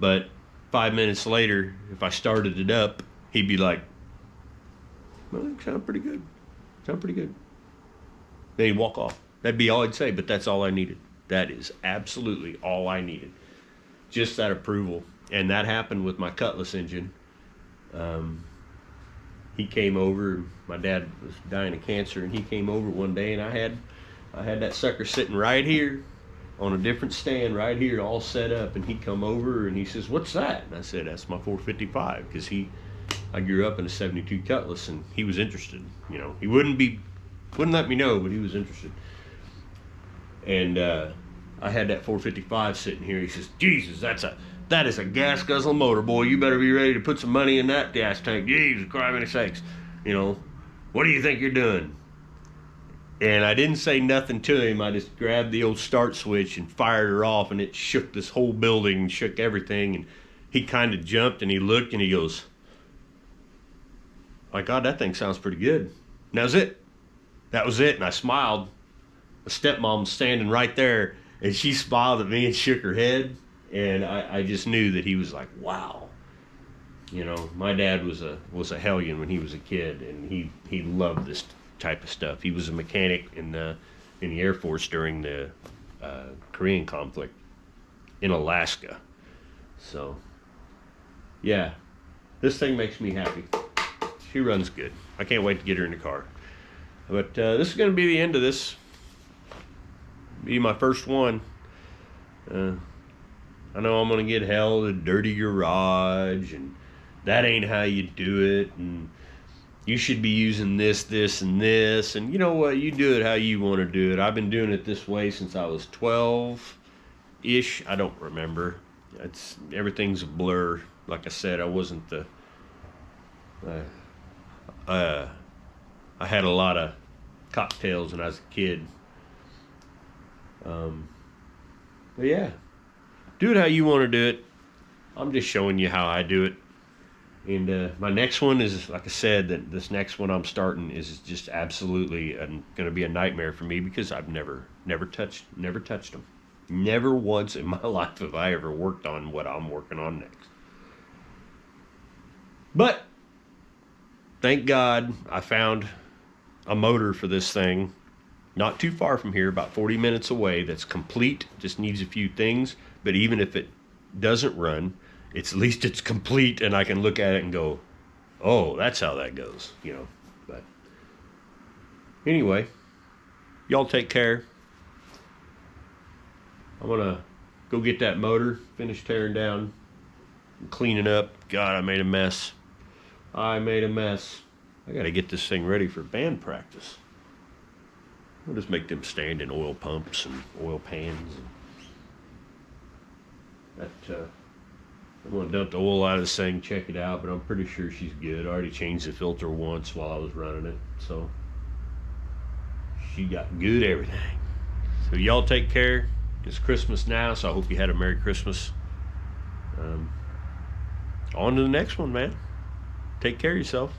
but 5 minutes later, if I started it up, he'd be like, well, it sounded pretty good. Sounded pretty good. Then he'd walk off. That'd be all I'd say, but that's all I needed. That is absolutely all I needed. Just that approval. And that happened with my Cutlass engine. He came over, my dad was dying of cancer, and he came over one day, and I had that sucker sitting right here on a different stand right here, all set up, and he come over and he says, what's that? And I said, that's my 455, because I grew up in a 72 Cutlass, and he was interested. You know, he wouldn't let me know, but he was interested. And I had that 455 sitting here. He says, Jesus, that is a gas guzzle motor, boy. You better be ready to put some money in that gas tank. Jesus Christ, sakes. You know, what do you think you're doing? And I didn't say nothing to him. I just grabbed the old start switch and fired her off, and it shook this whole building and shook everything. And he kind of jumped, and he looked, and he goes, my God, that thing sounds pretty good. And that was it. That was it. And I smiled. My stepmom's standing right there, and she smiled at me and shook her head. And I just knew that he was like, wow. You know, my dad was a hellion when he was a kid, and he loved this type of stuff. He was a mechanic in the Air Force during the Korean conflict in Alaska. So, yeah, this thing makes me happy. She runs good. I can't wait to get her in the car. But this is going to be the end of this. Be my first one. I know I'm gonna get hell, the dirty garage, and that ain't how you do it, and you should be using this, this, and this, and you know what, you do it how you want to do it. I've been doing it this way since I was 12-ish. I don't remember. Everything's a blur. Like I said, I wasn't the. I had a lot of cocktails when I was a kid. But yeah, do it how you want to do it. I'm just showing you how I do it. And my next one is, like I said, that this next one I'm starting is just absolutely going to be a nightmare for me, because I've never touched them. Never once in my life have I ever worked on what I'm working on next. But thank God I found a motor for this thing. Not too far from here, about 40 minutes away, that's complete, just needs a few things. But even if it doesn't run, at least it's complete, and I can look at it and go, oh, that's how that goes, you know. But anyway, y'all take care. I'm going to go get that motor, finish tearing down, and cleaning up. God, I made a mess. I made a mess. I got to get this thing ready for band practice. I'll just make them stand in oil pumps and oil pans. I'm going to dump the oil out of this thing, check it out, but I'm pretty sure she's good. I already changed the filter once while I was running it, so she got good everything. So y'all take care. It's Christmas now, so I hope you had a Merry Christmas. On to the next one, man. Take care of yourself.